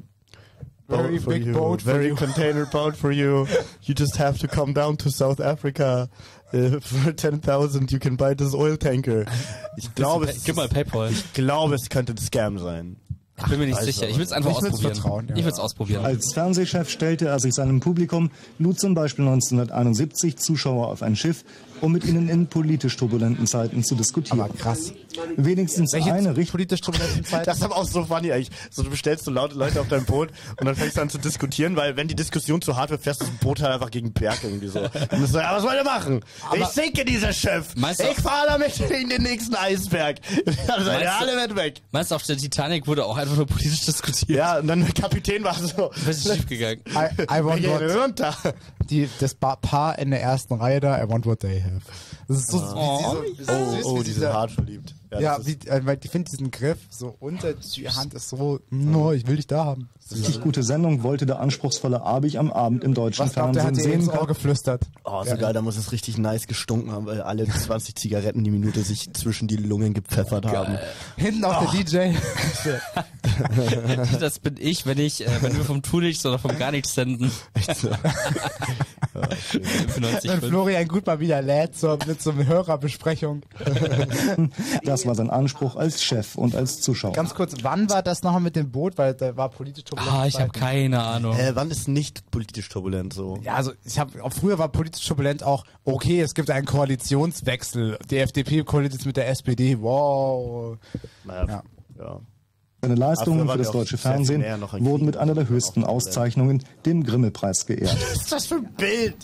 very big boat for you, very container boat for you. You just have to come down to South Africa. For 10.000 you can buy this oil tanker. Gib mal PayPal. Ich glaube, es könnte ein Scam sein. Ich bin mir nicht sicher. Ich will es einfach ausprobieren. Ich will es ausprobieren. Als Fernsehchef stellte er sich seinem Publikum, lud zum Beispiel 1971 Zuschauer auf ein Schiff, um mit ihnen in politisch turbulenten Zeiten zu diskutieren. Aber krass. Wenigstens eine richtig politisch turbulenten Zeit. Das ist aber auch so funny eigentlich. So, du bestellst so laute Leute auf dein Boot und dann fängst du an zu diskutieren, weil wenn die Diskussion zu hart wird, fährst du das Boot halt einfach gegen den Berg irgendwie so. Und du sagst, ja, was wollt ihr machen? Aber ich sinke, dieser Schiff. Ich fahre damit gegen den nächsten Eisberg. Dann seid ihr alle mit weg. Meinst du, auf der Titanic wurde auch einfach nur politisch diskutiert? Ja, und dann der Kapitän war so. Das ist schief gegangen. I want what. Das Paar in der ersten Reihe da, I want what they have. Das ist so die sind hart verliebt. Ja, weil ich finde diesen Griff so unter die Hand ist so, no, ich will dich da haben. Richtig gute Sendung wollte der anspruchsvolle Abich am Abend im deutschen Fernsehen sehen. Der hat auch geflüstert. Oh, so geil, da muss es richtig nice gestunken haben, weil alle 20 Zigaretten die Minute sich zwischen die Lungen gepfeffert haben. Hinten auf der DJ. Das bin ich, wenn wir vom Tunix oder vom gar nichts senden. Echt so. Wenn Florian gut mal wieder lädt mit so einer Hörerbesprechung. Das war sein Anspruch als Chef und als Zuschauer. Ganz kurz, wann war das nochmal mit dem Boot? Weil da war politisch turbulent. Ich habe keine Ahnung. Wann ist nicht politisch turbulent so? Ja, also früher war politisch turbulent auch, okay, es gibt einen Koalitionswechsel. Die FDP koaliert jetzt mit der SPD. Wow. Naja, ja. Seine Leistungen für das deutsche Fernsehen wurden mit einer der höchsten Auszeichnungen, dem Grimme-Preis, geehrt. Was ist das für ein Bild?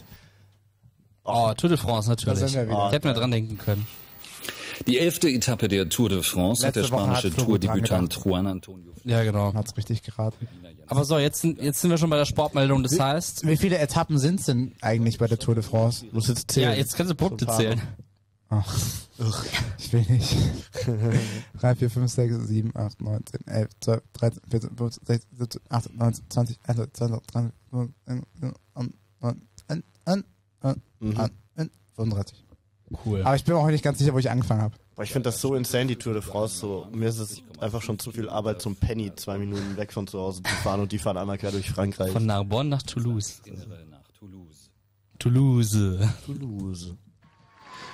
Oh, Tour de France natürlich. Hätten wir dran denken können. Die 11. Etappe der Tour de France hat der spanische Tourdebütant Juan Antonio. Ja, genau. Hat's richtig geraten. Aber so, jetzt sind wir schon bei der Sportmeldung. Das heißt, wie viele Etappen sind es denn eigentlich bei der Tour de France? Muss jetzt zählen. Ja, jetzt kannst du Punkte zählen. Ach, ich will nicht. 3, 4, 5, 6, 7, 8, 9, 10, 11, 12, 13, 14, 15, 16, 17, 18, 19, 20, 21, 22, 35. Cool. Aber ich bin auch nicht ganz sicher, wo ich angefangen habe. Ich finde das so insane, die Tour de France. So, mir ist es einfach schon zu viel Arbeit zum Penny, 2 Minuten weg von zu Hause zu fahren, und die fahren einmal quer durch Frankreich. Von Narbonne nach Toulouse. Toulouse.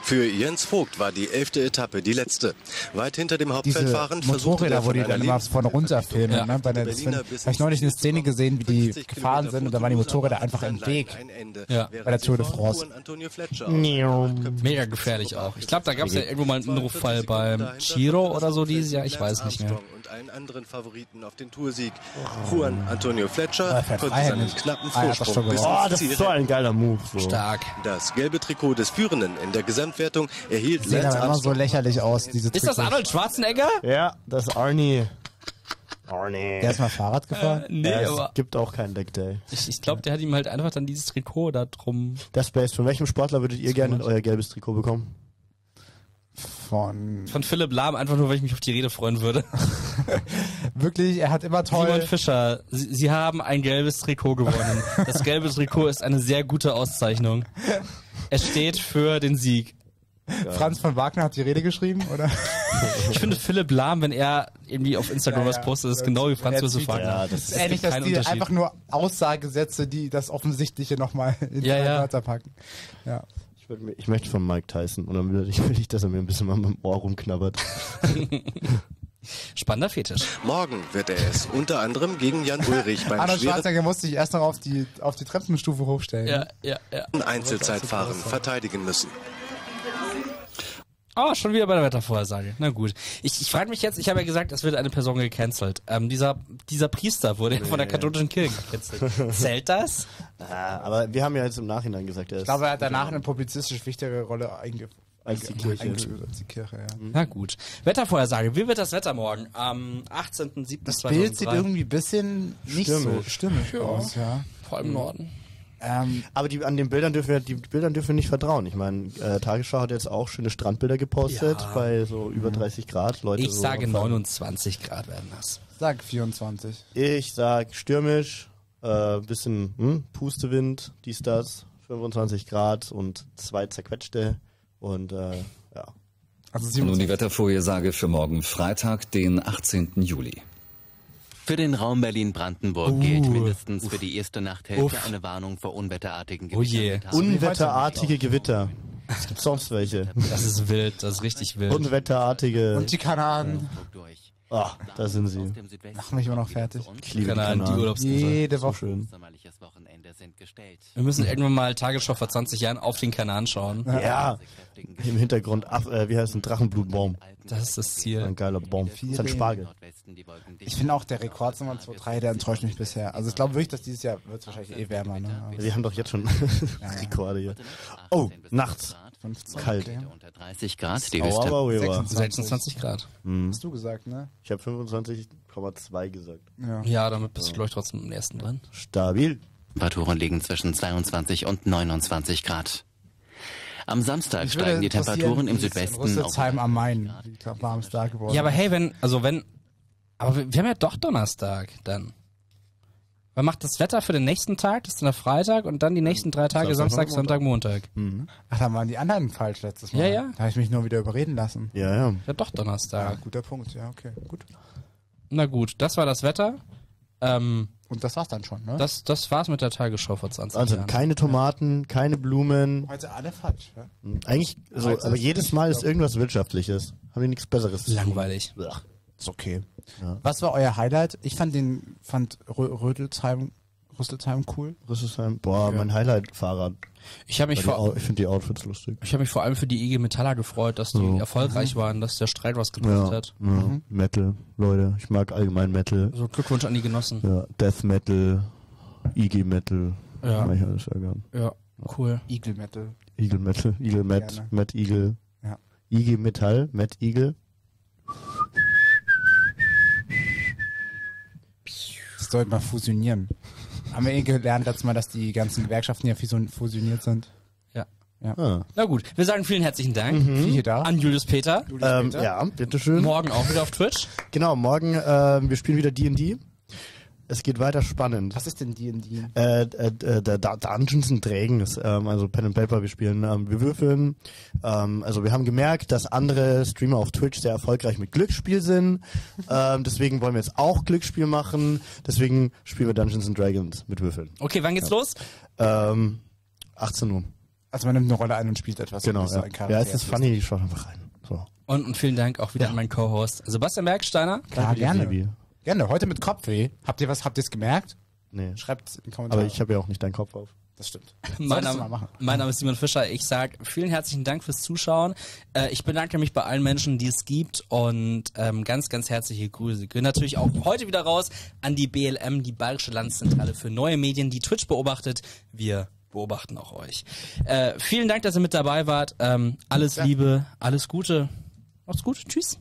Für Jens Vogt war die 11. Etappe die letzte. Weit hinter dem Hauptfeld fahrend versuchte er von einer Lebensmittel-Filmen, ne? Habe ich neulich eine Szene gesehen, wie die gefahren sind, und da waren die Motorräder einfach im Weg. Ja. Bei der Tour de France. Mega gefährlich auch. Ich glaube, da gab es ja irgendwo mal einen Unfall beim Giro oder so dieses Jahr. Ich weiß nicht mehr. Und allen anderen Favoriten auf den Toursieg. Juan Antonio Fletcher konnte seinen knappen Vorsprung bis das ist so ein geiler Move. So. Stark. Das gelbe Trikot des Führenden in der Gesamtwertung erhielt Lance Armstrong. Sieht aber immer so lächerlich aus, diese Trikots. Ist das Arnold Schwarzenegger? Ja, das ist Arnie. Der ist mal Fahrrad gefahren? Nee, aber es gibt auch keinen Leg Day. Ich glaube, der hat ihm halt einfach dann dieses Trikot da drum. Das Space, von welchem Sportler würdet ihr gerne euer gelbes Trikot bekommen? Von Philipp Lahm, einfach nur, weil ich mich auf die Rede freuen würde. Wirklich, er hat immer toll... Simon Fischer, Sie haben ein gelbes Trikot gewonnen. Das gelbe Trikot ist eine sehr gute Auszeichnung. Es steht für den Sieg. Ja. Franz von Wagner hat die Rede geschrieben, oder? Ich finde Philipp Lahm, wenn er irgendwie auf Instagram was postet, ist genau wie Franz Josef Wagner. Ja, das ist ähnlich, dass die einfach nur Aussagesätze, die das Offensichtliche nochmal in die Wörter packen. Ja. Ich möchte von Mike Tyson und dann will ich, dass er mir ein bisschen mal mit dem Ohr rumknabbert. Spannender Fetisch. Morgen wird er es unter anderem gegen Jan Ulrich beim Arnold Schwarzenegger musste sich erst noch auf die Treppenstufe hochstellen. Ja. Einzelzeitfahren verteidigen müssen. Oh, schon wieder bei der Wettervorhersage. Na gut. Ich frage mich jetzt, ich habe ja gesagt, es wird eine Person gecancelt. Dieser Priester wurde von der katholischen Kirche gecancelt. Zählt das? Aber wir haben ja jetzt im Nachhinein gesagt, er ist... Ich glaube, er hat danach eine publizistisch wichtigere Rolle als die Kirche. Na gut. Wettervorhersage. Wie wird das Wetter morgen? Am 18.07.2003. Das Bild sieht irgendwie ein bisschen nicht so stimmig aus. Ja. Vor allem im Norden. Aber an den Bildern dürfen wir nicht vertrauen. Ich meine, Tagesschau hat jetzt auch schöne Strandbilder gepostet bei so über 30 Grad. Leute, ich sage 29 Grad werden das. Sag 24. Ich sag stürmisch, bisschen Pustewind, dies, das, 25 Grad und 2 zerquetschte und ja. Also nun die Wettervorhersage für morgen Freitag, den 18. Juli. Für den Raum Berlin-Brandenburg gilt mindestens für die erste Nachthälfte eine Warnung vor unwetterartigen Gewittern. Unwetterartige Gewitter. Es gibt sonst welche. Das ist wild, das ist richtig wild. Unwetterartige. Und die Kanaren. Ah, da sind sie. Machen mich immer noch fertig. Die Kanaren, die Urlaubsinsel. Jede Woche. Wir müssen irgendwann mal Tagesschau vor 20 Jahren auf den Kanaren schauen. Ja. Im Hintergrund, wie heißt ein Drachenblutbaum? Das ist das Ziel. Ein geiler Baum. Das ist ein Spargel. Ich finde auch, der Rekordsommer 2.3, der enttäuscht mich bisher. Also ich glaube wirklich, dass dieses Jahr wird es wahrscheinlich wärmer. Ne? Also wir haben doch jetzt schon Rekorde hier. Oh, nachts. 15. Kalt. Okay. Unter 30 Grad, die höchste. 26 Grad. Hast du gesagt, ne? Ich habe 25,2 gesagt. Ja, damit bist du, glaube ich, trotzdem im ersten dran. Stabil. Temperaturen liegen zwischen 22 und 29 Grad. Am Samstag steigen die Temperaturen im Südwesten auf. Rüsselsheim am Main. Warm ist da geworden. Ja, aber hey, aber wir haben ja doch Donnerstag dann. Man macht das Wetter für den nächsten Tag, das ist dann Freitag und dann die nächsten 3 Tage Samstag, Sonntag, Montag. Ach, dann waren die anderen falsch letztes Mal. Ja. Da habe ich mich nur wieder überreden lassen. Ja. Ja, doch Donnerstag. Ja, guter Punkt. Ja, okay. Gut. Na gut, das war das Wetter. Und das war's dann schon, ne? Das war's mit der Tagesschau vor 20 Jahren. Also keine Tomaten, keine Blumen. Heute alle falsch, ja? Eigentlich, aber jedes Mal ist irgendwas Wirtschaftliches. Haben wir nichts Besseres. Langweilig. Blach. Ist okay. Ja. Was war euer Highlight? Ich fand Rüsselsheim cool. Rüsselsheim, mein Highlight-Fahrrad. Ich finde die Outfits lustig. Ich habe mich vor allem für die IG Metaller gefreut, dass die erfolgreich waren, dass der Streit was gebracht hat. Ja. Metal, Leute. Ich mag allgemein Metal. Also Glückwunsch an die Genossen. Ja. Death Metal, IG Metal. Ja. Mag ich alles sehr gern. Ja, cool. Eagle Metal. Eagle Metal. Eagle Met. Met Eagle. Ja. IG Metall. Met Eagle. Das sollte man fusionieren. Haben wir gelernt letztes Mal, dass die ganzen Gewerkschaften ja fusioniert sind. Ja. Ah. Na gut, wir sagen vielen herzlichen Dank an Julius Peter. Ja, bitteschön. Morgen auch wieder auf Twitch. Genau, morgen, wir spielen wieder D&D. Es geht weiter spannend. Was ist denn D&D? Dungeons and Dragons, also Pen and Paper. Wir spielen, wir würfeln. Also wir haben gemerkt, dass andere Streamer auf Twitch sehr erfolgreich mit Glücksspiel sind. Deswegen wollen wir jetzt auch Glücksspiel machen. Deswegen spielen wir Dungeons and Dragons mit Würfeln. Okay, wann geht's los? 18 Uhr. Also man nimmt eine Rolle ein und spielt etwas. Genau, ja. Es ist funny, die schaut einfach rein. So. Und vielen Dank auch wieder an meinen Co-Host Sebastian Bergsteiner. Klar, gerne. Gerne, heute mit Kopfweh. Habt ihr es gemerkt? Nee. Schreibt in die Kommentare. Aber ich habe ja auch nicht deinen Kopf auf. Das stimmt. Mein Name ist Simon Fischer. Ich sage vielen herzlichen Dank fürs Zuschauen. Ich bedanke mich bei allen Menschen, die es gibt und ganz, ganz herzliche Grüße. Gehen natürlich auch heute wieder raus an die BLM, die Bayerische Landeszentrale für neue Medien, die Twitch beobachtet. Wir beobachten auch euch. Vielen Dank, dass ihr mit dabei wart. Alles Liebe, alles Gute. Macht's gut. Tschüss.